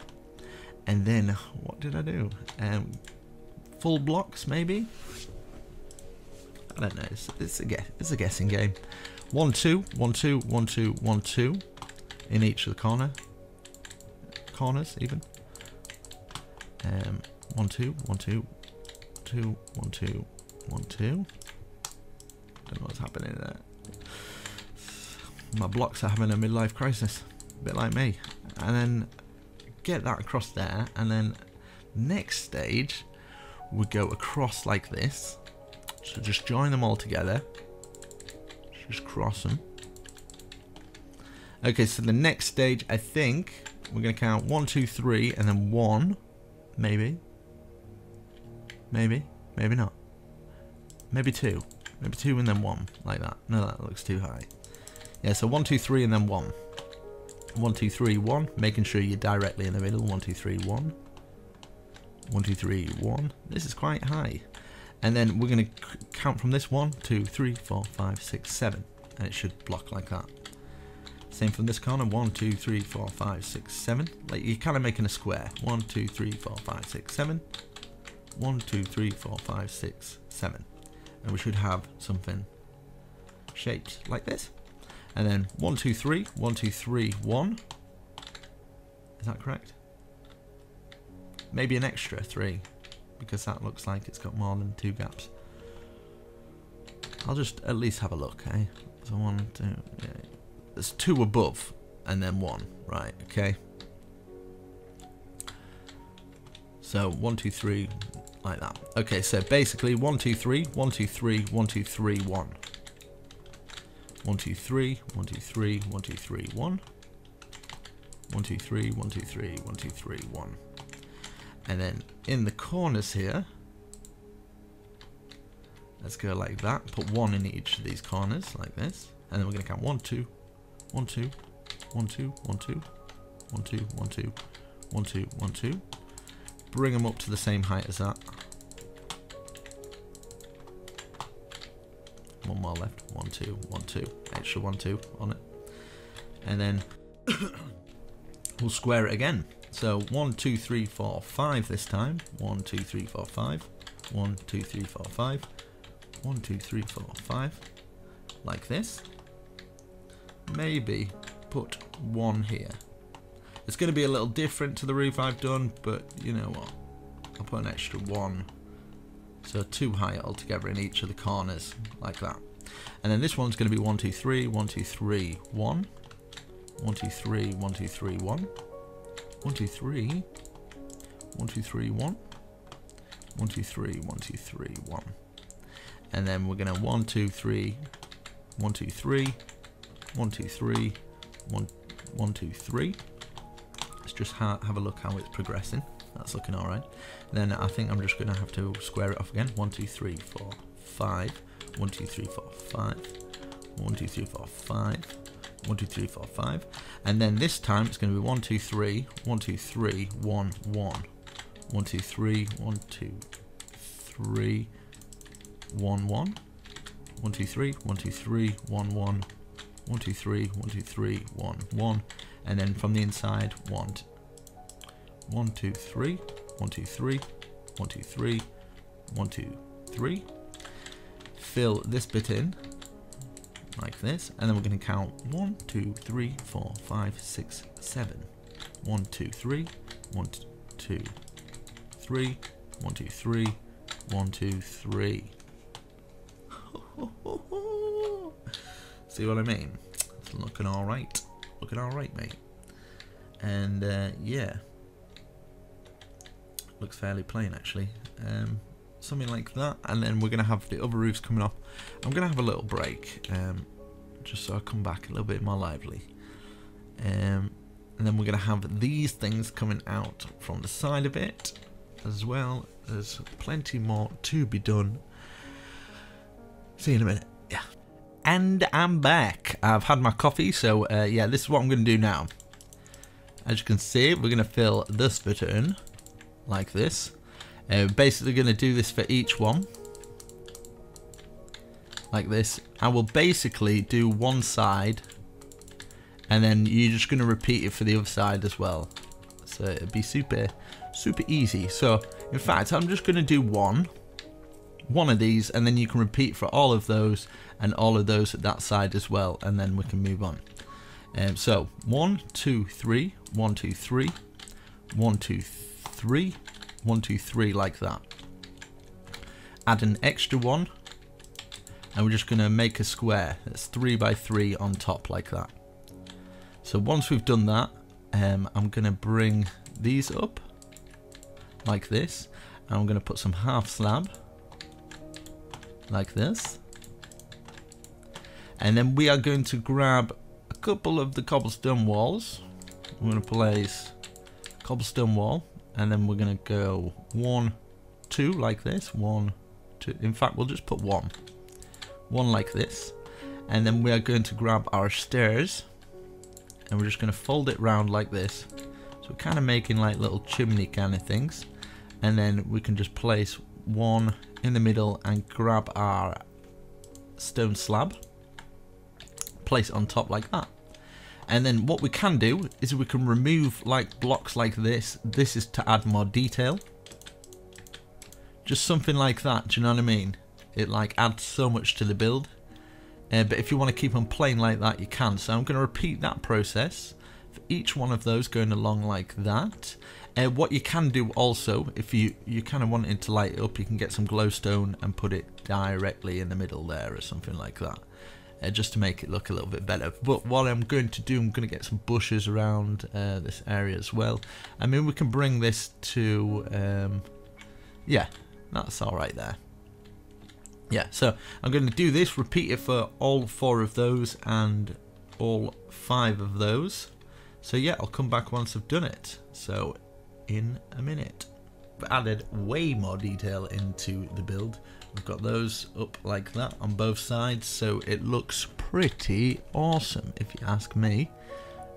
And then, what did I do? Um, full blocks, maybe? I don't know, it's, it's, a, guess, it's a guessing game. one, two, one, two, one, two, one, two, in each of the corner. Corners, even. Um, one, two, one, two, two, one, two, one, two. Don't know what's happening there. My blocks are having a midlife crisis. A bit like me. And then get that across there, and then next stage we go across like this. So just join them all together, just cross them. Okay, so the next stage, I think we're gonna count one, two, three, and then one. Maybe maybe maybe not, maybe two, maybe two and then one, like that. No, that looks too high. Yeah, so one, two, three, and then one. One, two, three, one, making sure you're directly in the middle. One, two, three, one. One, two, three, one. This is quite high. And then we're going to count from this one, two, three, four, five, six, seven, and it should block like that. Same from this corner. One, two, three, four, five, six, seven. Like you're kind of making a square. One, two, three, four, five, six, seven. One, two, three, four, five, six, seven, and we should have something shaped like this. And then one, two, three, one, two, three, one. Is that correct? Maybe an extra three, because that looks like it's got more than two gaps. I'll just at least have a look, eh? So one, two, yeah. There's two above, and then one, right? Okay. So one, two, three, like that. Okay, so basically one, two, three, one, two, three, one, two, three, one. one, two, three, one, two, three, one, two, three, one. one, two, three, one, two, three, one, two, three, one. And then in the corners here, let's go like that. Put one in each of these corners, like this. And then we're going to count one, two, one, two, one, two, one, two, one, two, one, two, one, two, one, two. Bring them up to the same height as that. One more left. One, two, one, two, extra one, two on it, and then we'll square it again. So one, two, three, four, five this time. One, two, three, four, five. One, two, three, four, five. One, two, three, four, five, like this. Maybe put one here. It's going to be a little different to the roof I've done, but you know what, I'll put an extra one. So two high altogether in each of the corners, like that. And then this one's going to be one, two, three, one, two, three, one. one, two, three, one, two, three, one. one, two, three, one, two, three, one. one, two, three, one, two, three, one. And then we're going to one, two, three, one, two, three, one, two, three, one, one, two, three. Let's just ha have a look how it's progressing. That's looking alright. Then I think I'm just going to have to square it off again. one, two, three, four, five. one, two, three, four, five. one, two, three, four, five. one, two, three, four, five. And then this time it's going to be one, two, three, one, two, three, one, one. One, two, three, one, two, three, one, one. One, two, three, one, two, three, one, one. One, two, three, one, two, three, one, one. And then from the inside, one, one, two, three, one, two, three, one, two, three, one, two, three. Fill this bit in like this, and then we're going to count one, two, three, four, five, six, seven. One, two, three, one, two, three, one, two, three, one, two, three. See what I mean? It's looking all right. Looking all right, mate. And uh, yeah, looks fairly plain actually. Um, something like that, and then we're gonna have the other roofs coming off. I'm gonna have a little break, um, just so I come back a little bit more lively, um, and then we're gonna have these things coming out from the side of it as well. There's plenty more to be done. See you in a minute. Yeah, and I'm back. I've had my coffee, so uh, yeah, this is what I'm gonna do now. As you can see, we're gonna fill this bit in like this. Uh, basically going to do this for each one like this. I will basically do one side, and then you're just going to repeat it for the other side as well, so it'll be super super easy. So in fact, I'm just going to do one one of these, and then you can repeat for all of those and all of those at that side as well, and then we can move on. Um, so one, two, three, one, two, three, one, two, three, one, two, three, like that. Add an extra one, and we're just going to make a square that's three by three on top like that. So once we've done that, um, I'm going to bring these up like this, and I'm going to put some half slab like this, and then we are going to grab a couple of the cobblestone walls. We're going to place cobblestone wall, and then we're going to go one, two like this, one, two, in fact we'll just put one, one like this, and then we are going to grab our stairs, and we're just going to fold it round like this, so kind of making like little chimney kind of things, and then we can just place one in the middle and grab our stone slab, place it on top like that. And then what we can do is we can remove like blocks like this. This is to add more detail. Just something like that, do you know what I mean? It like adds so much to the build. Uh, but if you want to keep on playing like that, you can. So I'm going to repeat that process for each one of those going along like that. Uh, what you can do also, if you, you kind of want it to light up, you can get some glowstone and put it directly in the middle there or something like that. Uh, just to make it look a little bit better. But what I'm going to do, I'm going to get some bushes around uh, this area as well. I mean, we can bring this to um, yeah, that's all right there. Yeah, so I'm going to do this, repeat it for all four of those and all five of those. So yeah, I'll come back once I've done it, so in a minute. I've added way more detail into the build. We've got those up like that on both sides, so it looks pretty awesome if you ask me.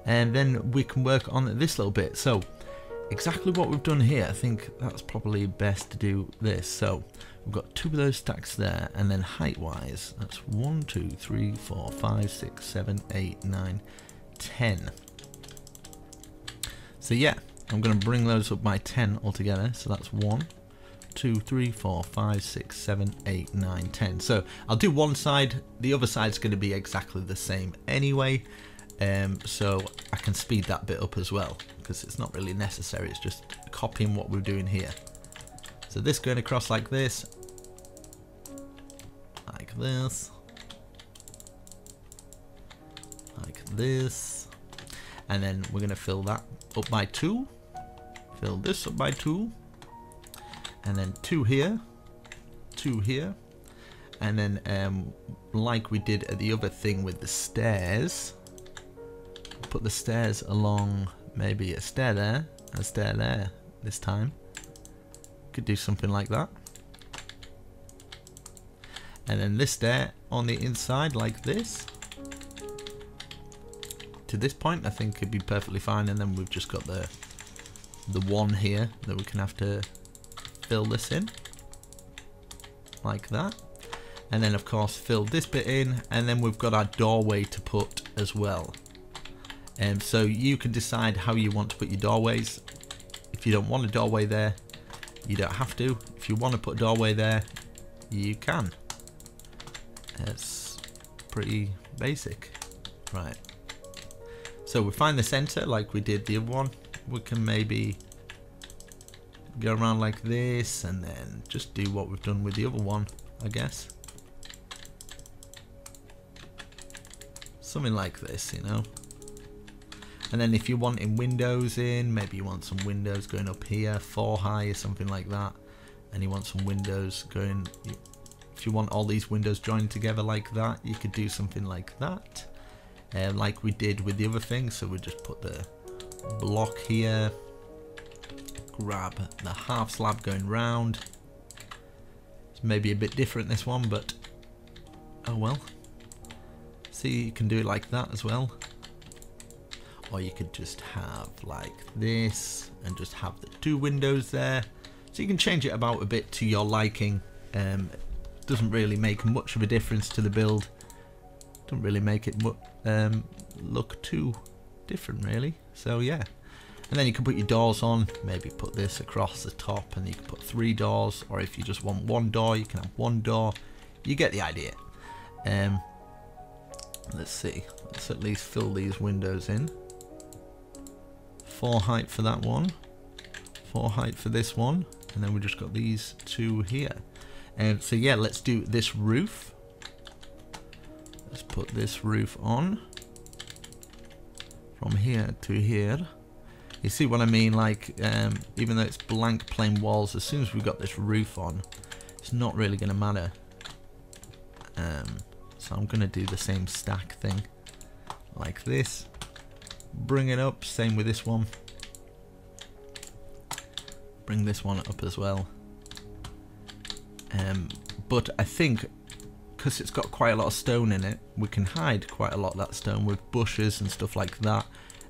And then we can work on this little bit. So exactly what we've done here, I think that's probably best to do this. So we've got two of those stacks there, and then height wise that's one, two, three, four, five, six, seven, eight, nine, ten. So yeah, I'm going to bring those up by ten altogether. So that's one, two, three, four, five, six, seven, eight, nine, ten. So I'll do one side. The other side's going to be exactly the same anyway. Um, so I can speed that bit up as well, because it's not really necessary. It's just copying what we're doing here. So this going across like this, like this, like this, and then we're going to fill that up by two. Fill this up by two. And then two here, two here, and then um, like we did at the other thing with the stairs, put the stairs along, maybe a stair there, a stair there this time. Could do something like that. And then this stair on the inside like this, to this point, I think it'd be perfectly fine. And then we've just got the the one here that we can have to fill this in like that, and then of course fill this bit in, and then we've got our doorway to put as well. And um, so you can decide how you want to put your doorways. If you don't want a doorway there, you don't have to. If you want to put a doorway there, you can. It's pretty basic. Right, so we find the center like we did the other one. We can maybe go around like this and then just do what we've done with the other one, I guess. Something like this, you know. And then if you're wanting windows in, maybe you want some windows going up here, four high or something like that. And you want some windows going, if you want all these windows joined together like that, you could do something like that. Uh, like we did with the other thing, so we just put the block here, grab the half slab going round. It's maybe a bit different this one, but oh well. See, you can do it like that as well, or you could just have like this and just have the two windows there, so you can change it about a bit to your liking. Um, it doesn't really make much of a difference to the build, doesn't really make it mu um, look too different really. So yeah, and then you can put your doors on, maybe put this across the top, and you can put three doors, or if you just want one door, you can have one door. You get the idea. Um, let's see, let's at least fill these windows in. Four height for that one, four height for this one, and then we just got these two here. And um, so yeah, let's do this roof. Let's put this roof on from here to here. You see what I mean? Like, um, even though it's blank plain walls, as soon as we've got this roof on, it's not really going to matter. Um, so I'm going to do the same stack thing like this. Bring it up, same with this one. Bring this one up as well. Um, but I think, because it's got quite a lot of stone in it, we can hide quite a lot of that stone with bushes and stuff like that.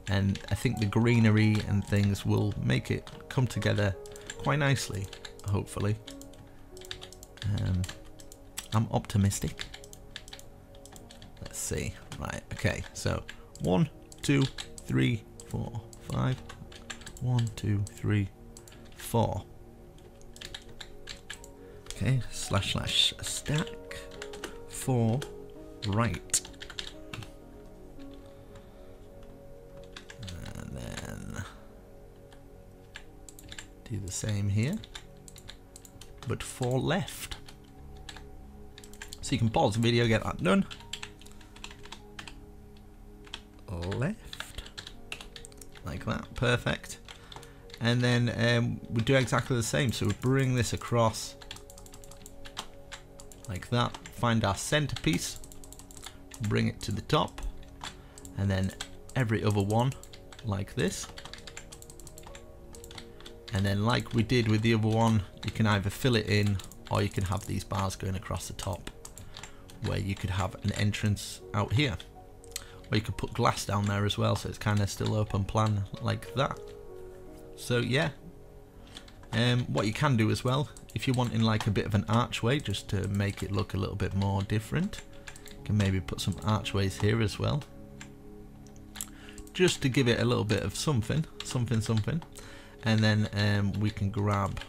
And I think the greenery and things will make it come together quite nicely, hopefully. Um, I'm optimistic. Let's see. Right, okay. So, one, two, three, four, five. One, two, three, four. Okay, slash slash stack. Four, right. And then do the same here, but four left. So you can pause the video, get that done. Left, like that, perfect. And then um, we do exactly the same. So we bring this across like that. Find our centerpiece, bring it to the top, and then every other one like this. And then like we did with the other one, you can either fill it in, or you can have these bars going across the top where you could have an entrance out here, or you could put glass down there as well, so it's kind of still open plan like that. So yeah, um, what you can do as well, if you're wanting like a bit of an archway, just to make it look a little bit more different, you can maybe put some archways here as well, just to give it a little bit of something, something, something. And then um, we can grab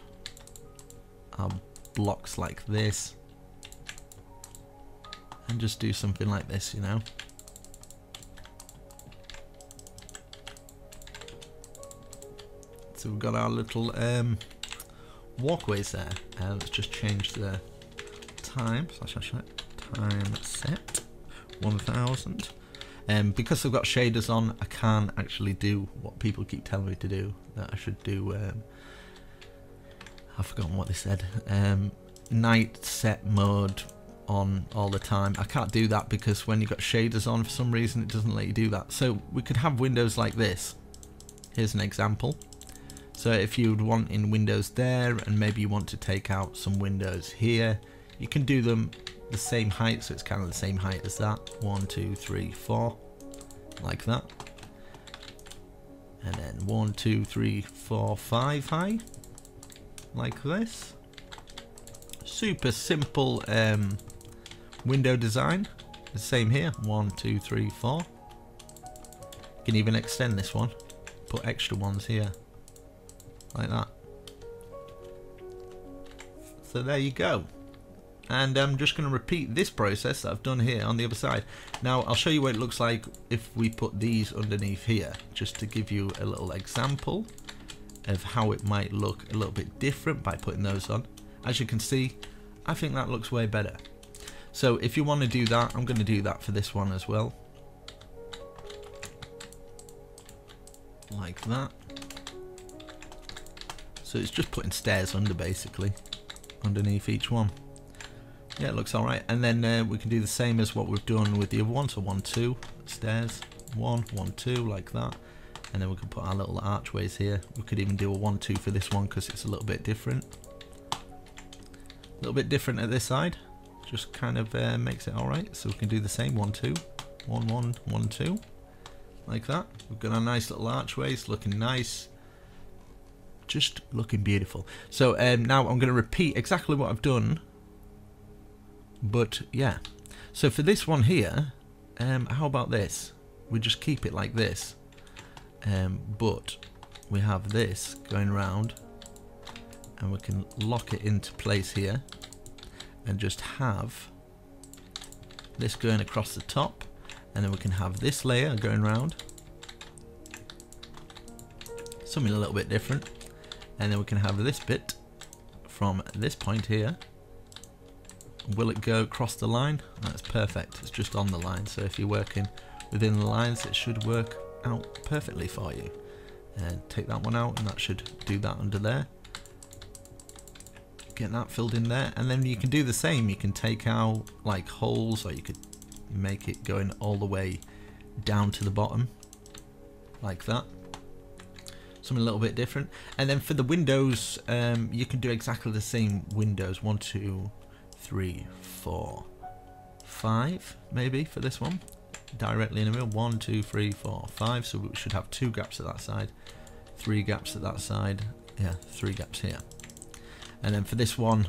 our blocks like this and just do something like this, you know. So we've got our little um, walkways there. Uh, let's just change the time slash time set one thousand, and um, because I've got shaders on, I can't actually do what people keep telling me to do, that I should do. um, I've forgotten what they said. Um, night set mode on all the time, I can't do that, because when you've got shaders on, for some reason it doesn't let you do that. So we could have windows like this. Here's an example. So if you would want in windows there, and maybe you want to take out some windows here, you can do them the same height, so it's kind of the same height as that. One, two, three, four, like that. and then one, two, three, four, five high, like this. Super simple um, window design. The same here, one, two, three, four. You can even extend this one, put extra ones here, like that. So there you go. And I'm just going to repeat this process that I've done here on the other side. Now I'll show you what it looks like if we put these underneath here, just to give you a little example of how it might look a little bit different by putting those on. As you can see, I think that looks way better. So if you want to do that, I'm going to do that for this one as well, like that. So it's just putting stairs under, basically, underneath each one. Yeah, it looks alright. And then uh, we can do the same as what we've done with the other one. So one, two, stairs, one, one, two, like that. And then we can put our little archways here. We could even do a one, two for this one because it's a little bit different. A little bit different at this side. Just kind of uh, makes it alright. So we can do the same, one, two, one, one, one, two, like that. We've got our nice little archways looking nice. Just looking beautiful. So um, now I'm going to repeat exactly what I've done. But yeah, so for this one here, um, how about this? We just keep it like this, um, but we have this going around, and we can lock it into place here, and just have this going across the top, and then we can have this layer going around, something a little bit different, and then we can have this bit from this point here. Will it go across the line? That's perfect. It's just on the line, so if you're working within the lines, it should work out perfectly for you. And take that one out, and that should do that under there. Get that filled in there, and then you can do the same. You can take out like holes, or you could make it going all the way down to the bottom, like that. Something a little bit different. And then for the windows, um, you can do exactly the same windows. One, two, three, four, five, maybe for this one, directly in the middle. One, two, three, four, five. So we should have two gaps at that side, three gaps at that side. Yeah, three gaps here. And then for this one,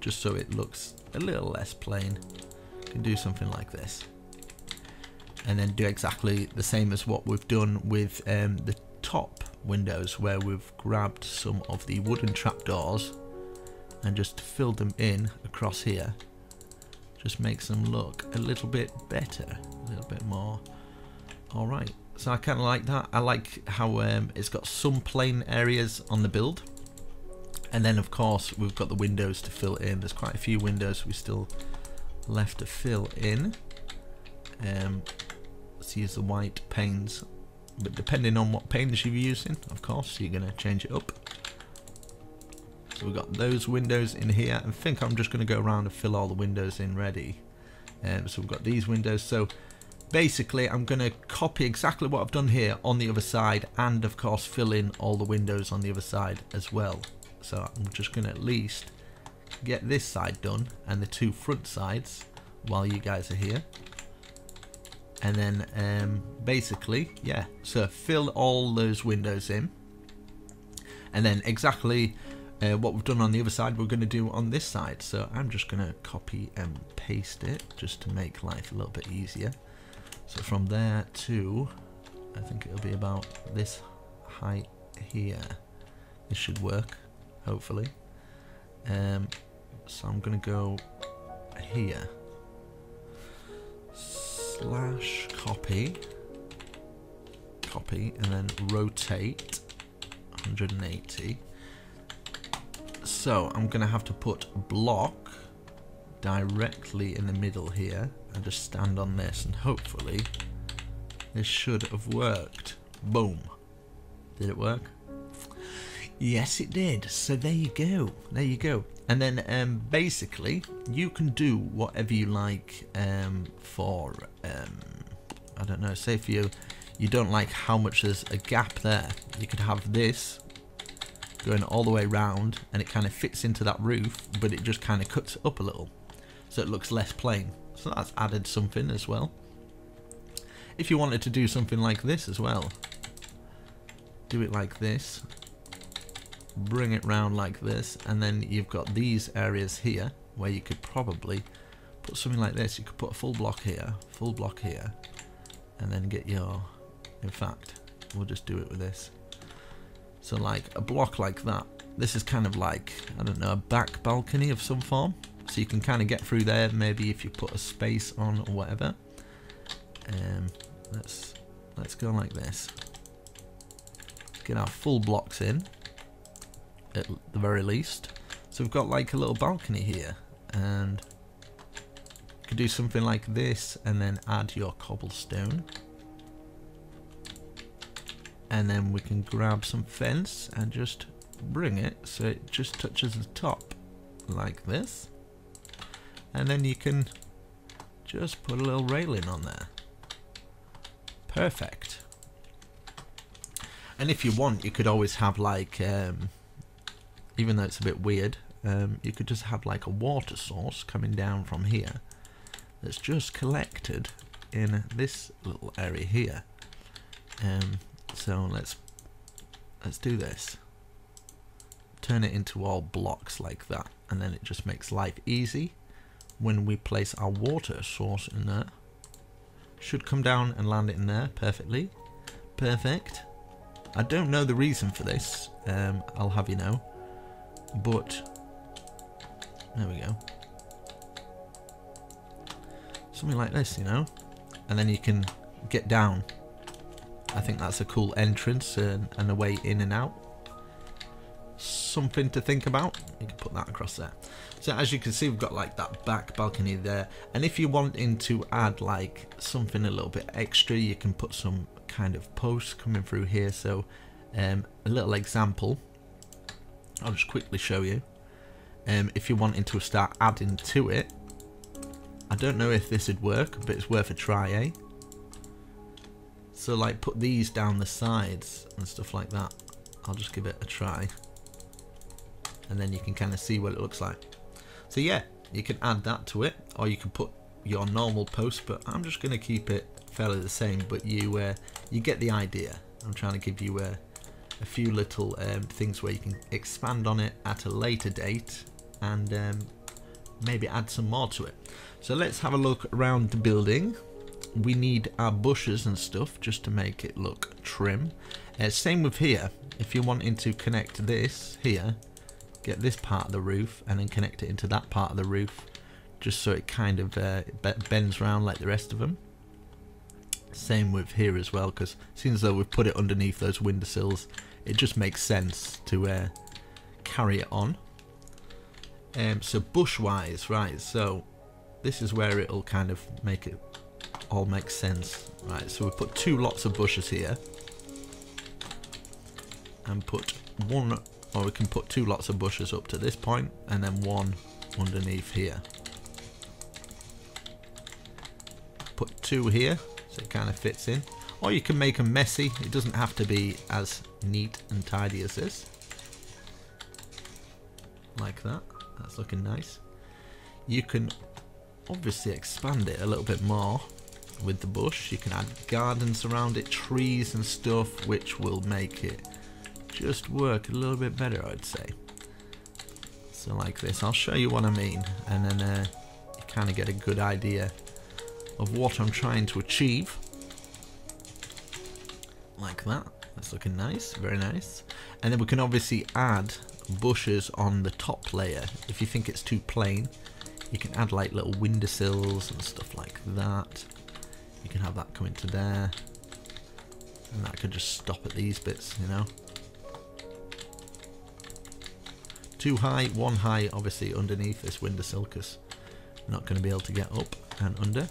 just so it looks a little less plain, you can do something like this, and then do exactly the same as what we've done with um, the top windows, where we've grabbed some of the wooden trapdoors and just fill them in across here. Just makes them look a little bit better, a little bit more. All right, so I kind of like that. I like how um, it's got some plain areas on the build, and then of course we've got the windows to fill in. There's quite a few windows we still left to fill in. Um, let's use the white panes, but depending on what panes you're using, of course, you're gonna change it up. So we've got those windows in here. I think I'm just going to go around and fill all the windows in ready. Um, so we've got these windows. So basically I'm going to copy exactly what I've done here on the other side, and of course fill in all the windows on the other side as well. So I'm just going to at least get this side done and the two front sides while you guys are here. And then um, basically, yeah, so fill all those windows in, and then exactly Uh, what we've done on the other side, we're going to do on this side. So I'm just going to copy and paste it just to make life a little bit easier. So from there to, I think it'll be about this height here. This should work, hopefully. Um, so I'm going to go here. Slash copy. Copy and then rotate one hundred eighty. So I'm going to have to put block directly in the middle here and just stand on this, and hopefully this should have worked. Boom. Did it work? Yes, it did. So there you go. There you go. And then um, basically you can do whatever you like um, for, um, I don't know, say for you, you don't like how much there's a gap there. You could have this going all the way round, and it kind of fits into that roof, but it just kind of cuts it up a little, so it looks less plain. So that's added something as well. If you wanted to do something like this as well, do it like this, bring it round like this, and then you've got these areas here where you could probably put something like this. You could put a full block here, full block here, and then get your, in fact, we'll just do it with this. So like a block like that. This is kind of like, I don't know, a back balcony of some form. So you can kind of get through there, maybe if you put a space on or whatever. Um, let's, let's go like this. Get our full blocks in, at the very least. So we've got like a little balcony here, and you could do something like this and then add your cobblestone. And then we can grab some fence and just bring it so it just touches the top like this, and then you can just put a little railing on there. Perfect. And if you want, you could always have like, um, even though it's a bit weird, um, you could just have like a water source coming down from here that's just collected in this little area here. Um, so let's let's do this. Turn it into all blocks like that, and then it just makes life easy when we place our water source in there. Should come down and land it in there perfectly. Perfect. I don't know the reason for this, um, I'll have you know, but there we go, something like this, you know, and then you can get down. I think that's a cool entrance and, and a way in and out. Something to think about. You can put that across there. So as you can see, we've got like that back balcony there, and if you're wanting to add like something a little bit extra, you can put some kind of posts coming through here. So um, a little example I'll just quickly show you. Um, if you're wanting to start adding to it, I don't know if this would work, but it's worth a try, eh? So like put these down the sides and stuff like that. I'll just give it a try, and then you can kind of see what it looks like. So yeah, you can add that to it, or you can put your normal post, but I'm just going to keep it fairly the same, but you uh, you get the idea. I'm trying to give you uh, a few little um, things where you can expand on it at a later date, and um, maybe add some more to it. So let's have a look around the building. We need our bushes and stuff just to make it look trim. Uh, same with here. If you're wanting to connect this here, get this part of the roof and then connect it into that part of the roof, just so it kind of uh, bends around like the rest of them. Same with here as well, because seems though we've put it underneath those windowsills, it just makes sense to uh, carry it on. Um, so bush wise, right, so this is where it'll kind of make it all make sense. Right, so we put two lots of bushes here, and put one, or we can put two lots of bushes up to this point, and then one underneath here. Put two here, so it kind of fits in. Or you can make them messy. It doesn't have to be as neat and tidy as this. Like that. That's looking nice. You can obviously expand it a little bit more with the bush. You can add gardens around it, trees and stuff, which will make it just work a little bit better, I'd say. So like this, I'll show you what I mean, and then uh, you kind of get a good idea of what I'm trying to achieve. Like that, that's looking nice, very nice. And then we can obviously add bushes on the top layer. If you think it's too plain, you can add like little windowsills and stuff like that. You can have that come into there, and that could just stop at these bits, you know. Two high, one high, obviously underneath this windowsill, because you're not going to be able to get up and under.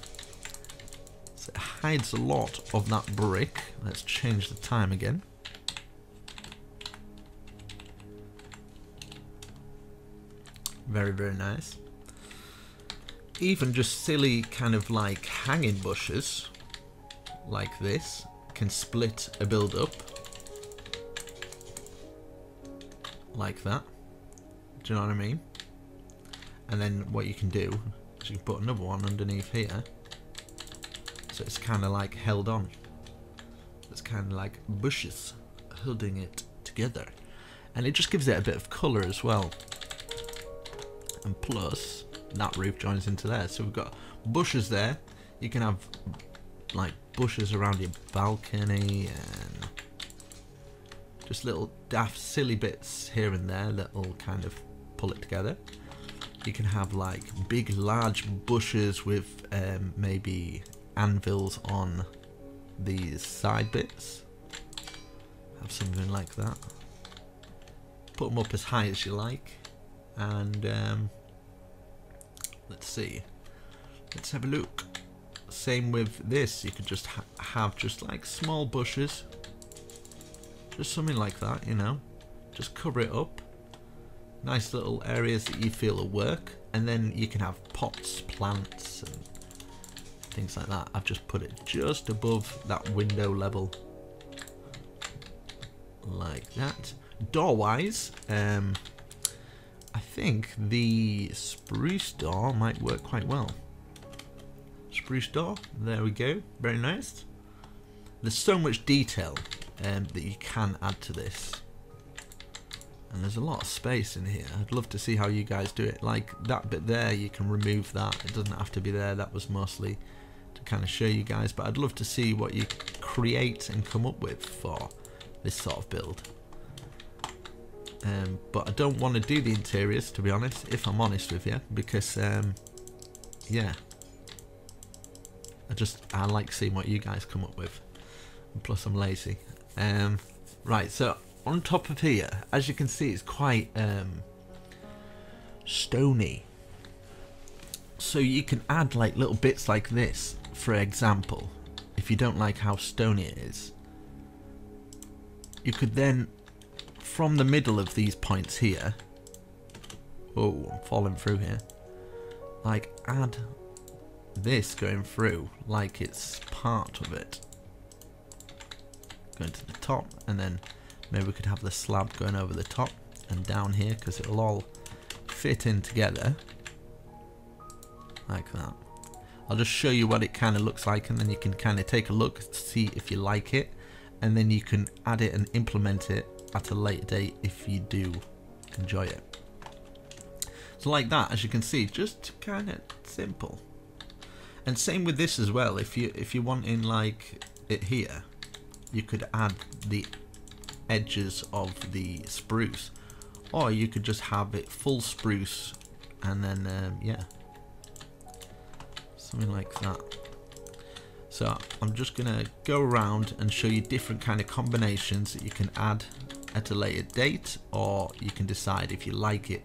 So it hides a lot of that brick. Let's change the time again. Very, very nice. Even just silly kind of like hanging bushes like this can split a build up like that. Do you know what I mean? And then what you can do is you can put another one underneath here, so it's kind of like held on. It's kind of like bushes holding it together. And it just gives it a bit of colour as well. And plus, that roof joins into there. So we've got bushes there. You can have like bushes around your balcony and just little daft silly bits here and there that all kind of pull it together. You can have like big large bushes with um, maybe anvils on these side bits. Have something like that. Put them up as high as you like. And um, let's see. Let's have a look. Same with this. You could just ha have just like small bushes. Just something like that, you know. Just cover it up. Nice little areas that you feel at work. And then you can have pots, plants, and things like that. I've just put it just above that window level. Like that. Door-wise, um, I think the spruce door might work quite well. Spruce door. There we go. Very nice. There's so much detail um, that you can add to this. And there's a lot of space in here. I'd love to see how you guys do it. Like that bit there, you can remove that. It doesn't have to be there. That was mostly to kind of show you guys. But I'd love to see what you create and come up with for this sort of build. Um, but I don't want to do the interiors, to be honest, if I'm honest with you. Because, um, yeah. I just, I like seeing what you guys come up with. And plus I'm lazy. Um, right, so... on top of here, as you can see, it's quite um, stony. So you can add like little bits like this, for example, if you don't like how stony it is. You could then, from the middle of these points here, oh, I'm falling through here, like add this going through, like it's part of it. Going to the top, and then maybe we could have the slab going over the top and down here, because it'll all fit in together like that. I'll just show you what it kind of looks like, and then you can kind of take a look to see if you like it, and then you can add it and implement it at a later date if you do enjoy it. So like that, as you can see, just kind of simple. And same with this as well. If you if you want in like it here, you could add the edges of the spruce, or you could just have it full spruce, and then um, yeah, something like that. So I'm just gonna go around and show you different kind of combinations that you can add at a later date, or you can decide if you like it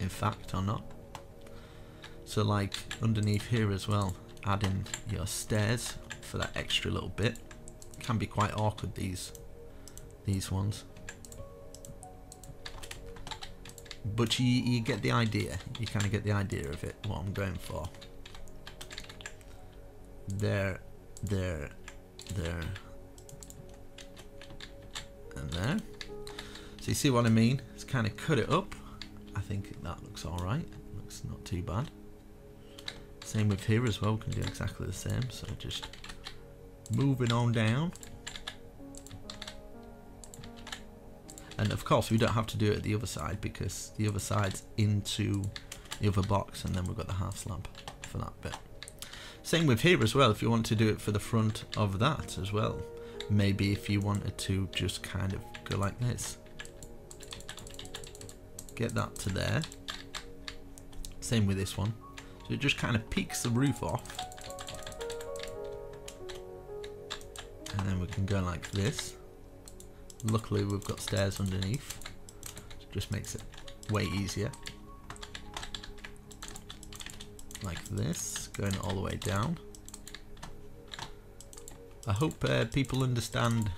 in fact or not. So like underneath here as well, adding your stairs for that extra little bit. Can be quite awkward, these these ones, but you, you get the idea. You kind of get the idea of it, what I'm going for. There, there, there, and there. So you see what I mean? It's kind of cut it up. I think that looks all right. Looks not too bad. Same with here as well. We can do exactly the same. So just moving on down. And of course we don't have to do it at the other side, because the other side's into the other box, and then we've got the half slab for that bit. Same with here as well, if you want to do it for the front of that as well. Maybe if you wanted to just kind of go like this. Get that to there. Same with this one. So it just kind of peaks the roof off. And then we can go like this. Luckily we've got stairs underneath, so just makes it way easier. Like this, going all the way down. I hope uh, people understand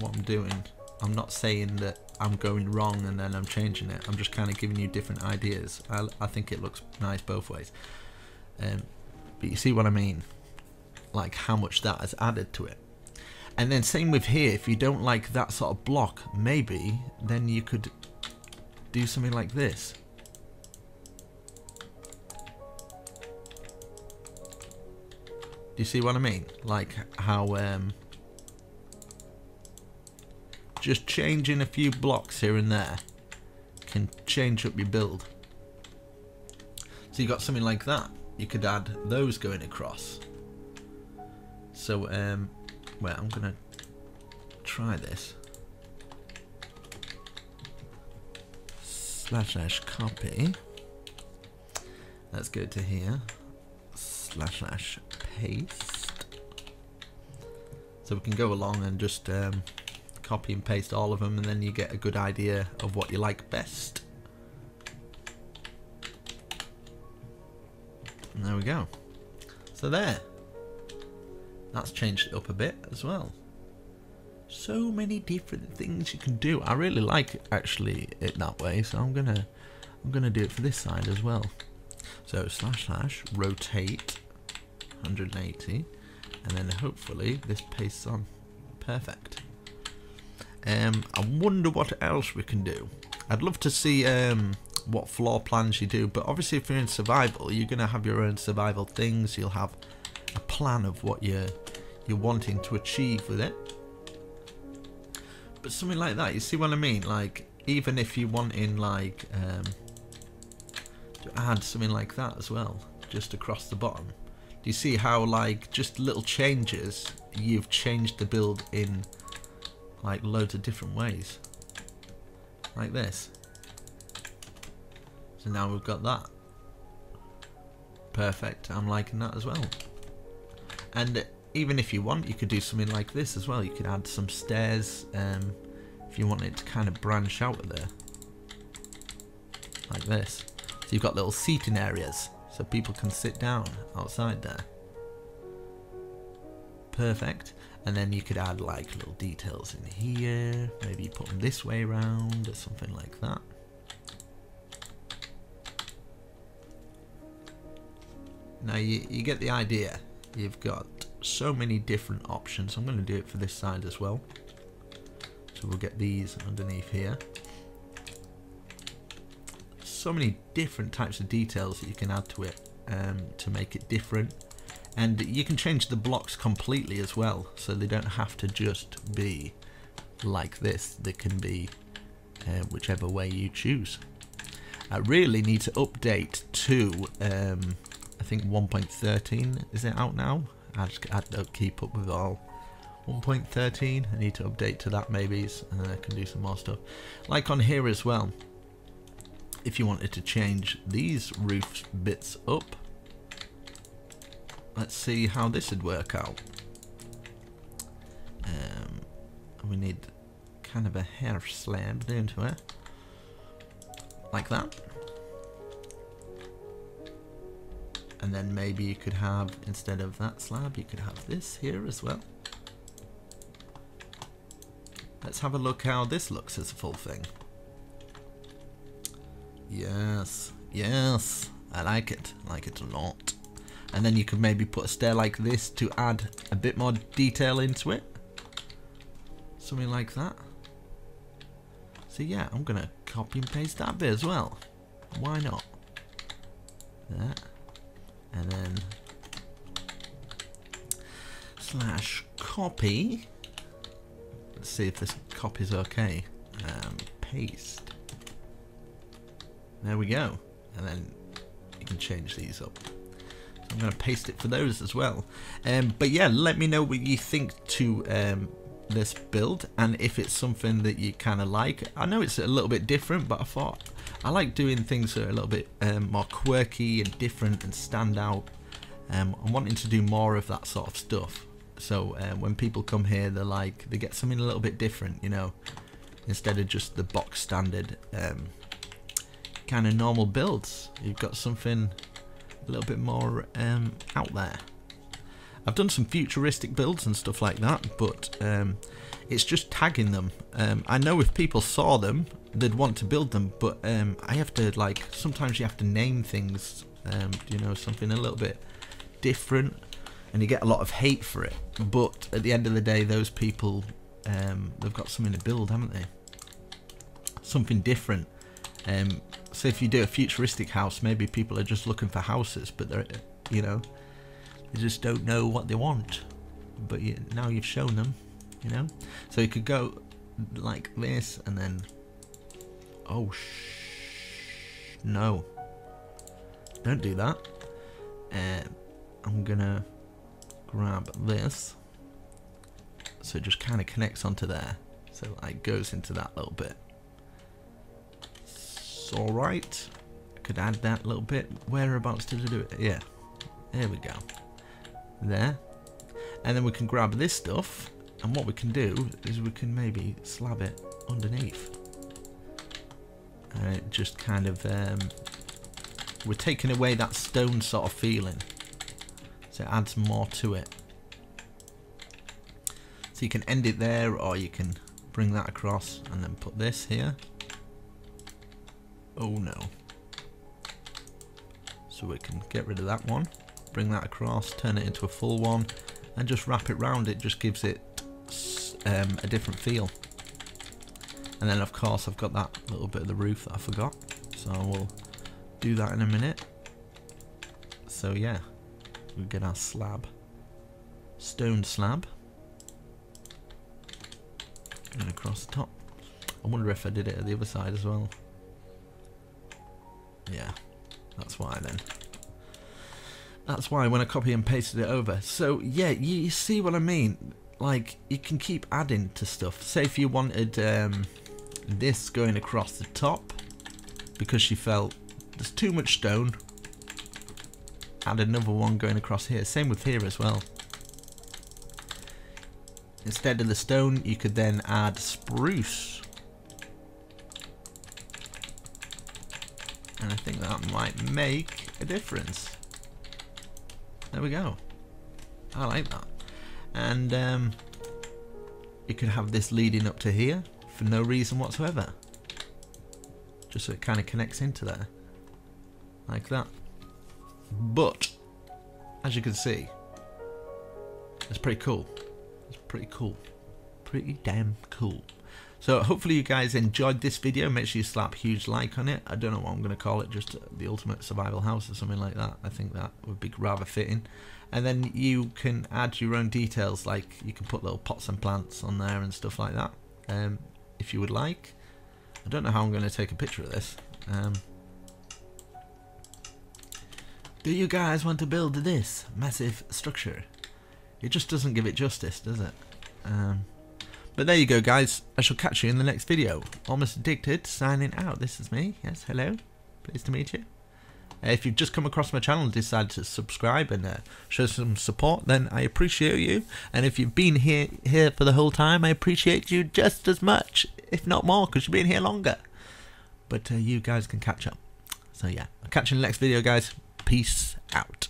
what I'm doing. I'm not saying that I'm going wrong and then I'm changing it. I'm just kind of giving you different ideas. I, I think it looks nice both ways. Um, but you see what I mean? Like how much that has added to it. And then same with here, if you don't like that sort of block, maybe, then you could do something like this. Do you see what I mean? Like how um, just changing a few blocks here and there can change up your build. So you got something like that. You could add those going across. So um well, I'm gonna try this. Slash slash copy. Let's go to here. Slash slash paste. So we can go along and just um, copy and paste all of them, and then you get a good idea of what you like best. And there we go. So there. That's changed it up a bit as well. So many different things you can do. I really like actually it that way, so I'm gonna I'm gonna do it for this side as well. So slash slash rotate one hundred eighty, and then hopefully this pastes on. Perfect. Um, I wonder what else we can do. I'd love to see um, what floor plans you do, but obviously if you're in survival, you're gonna have your own survival things. You'll have a plan of what you're you're wanting to achieve with it. But something like that, you see what I mean? Like even if you want in like um, to add something like that as well, just across the bottom. Do you see how like just little changes, you've changed the build in like loads of different ways, like this. So now we've got that. Perfect. I'm liking that as well. And even if you want, you could do something like this as well. You could add some stairs um, if you want it to kind of branch out of there, like this. So you've got little seating areas so people can sit down outside there. Perfect. And then you could add like little details in here. Maybe you put them this way around or something like that. Now you, you get the idea. You've got so many different options. I'm going to do it for this side as well. So we'll get these underneath here. So many different types of details that you can add to it um, to make it different. And you can change the blocks completely as well. So they don't have to just be like this. They can be uh, whichever way you choose. I really need to update to... Um, I think one point thirteen, is it out now? I, just, I don't keep up with it all. one point thirteen, I need to update to that maybe, and then I can do some more stuff. Like on here as well, if you wanted to change these roof bits up, let's see how this would work out. Um, we need kind of a hair slab into it, like that. And then maybe you could have, instead of that slab, you could have this here as well. Let's have a look how this looks as a full thing. Yes, yes, I like it. I like it a lot. And then you could maybe put a stair like this to add a bit more detail into it. Something like that. So yeah, I'm going to copy and paste that bit as well. Why not? There. And then slash copy. Let's see if this copy's okay. Um, paste. There we go. And then you can change these up. So I'm going to paste it for those as well. Um, but yeah, let me know what you think to um, this build, and if it's something that you kind of like. I know it's a little bit different, but I thought I like doing things that are a little bit um, more quirky and different and stand out. Um, I'm wanting to do more of that sort of stuff. So um, when people come here, they're like, they get something a little bit different, you know, instead of just the box standard um, kind of normal builds. You've got something a little bit more um, out there. I've done some futuristic builds and stuff like that, but um, it's just tagging them. Um, I know if people saw them, they'd want to build them, but um, I have to, like, sometimes you have to name things, um, you know, something a little bit different, and you get a lot of hate for it. But at the end of the day, those people, um, they've got something to build, haven't they? Something different. Um, so if you do a futuristic house, maybe people are just looking for houses, but they're, you know, they just don't know what they want. But you, now you've shown them, you know. So you could go like this, and then, oh shh, no, don't do that. Uh, I'm gonna grab this, so it just kind of connects onto there, so it like, goes into that little bit. It's all right. I could add that little bit. Whereabouts did I do it? Yeah, there we go. There, and then we can grab this stuff. And what we can do is we can maybe slab it underneath, and it just kind of um, we're taking away that stone sort of feeling, so it adds more to it. So you can end it there, or you can bring that across and then put this here. Oh no! So we can get rid of that one, bring that across, turn it into a full one, and just wrap it round. It just gives it Um, a different feel. And then of course I've got that little bit of the roof that I forgot, so we'll do that in a minute. So yeah, we get our slab, stone slab, and across the top. I wonder if I did it at the other side as well. Yeah, that's why then. That's why when I copy and pasted it over. So yeah, you, you see what I mean? Like, you can keep adding to stuff. Say if you wanted um, this going across the top because she felt there's too much stone, add another one going across here. Same with here as well. Instead of the stone, you could then add spruce. And I think that might make a difference. There we go. I like that. And um, you could have this leading up to here for no reason whatsoever, just so it kind of connects into there like that. But as you can see, it's pretty cool. It's pretty cool, pretty damn cool. So hopefully you guys enjoyed this video. Make sure you slap huge like on it. I don't know what I'm going to call it, just the ultimate survival house or something like that. I think that would be rather fitting. And then you can add your own details, like you can put little pots and plants on there and stuff like that, um, if you would like. I don't know how I'm going to take a picture of this. Um, do you guys want to build this massive structure? It just doesn't give it justice, does it? Um, But there you go, guys. I shall catch you in the next video. Almost Addicted, signing out. This is me. Yes, hello. Pleased to meet you. Uh, if you've just come across my channel and decided to subscribe and uh, show some support, then I appreciate you. And if you've been here here for the whole time, I appreciate you just as much, if not more, because you've been here longer. But uh, you guys can catch up. So yeah, I'll catch you in the next video, guys. Peace out.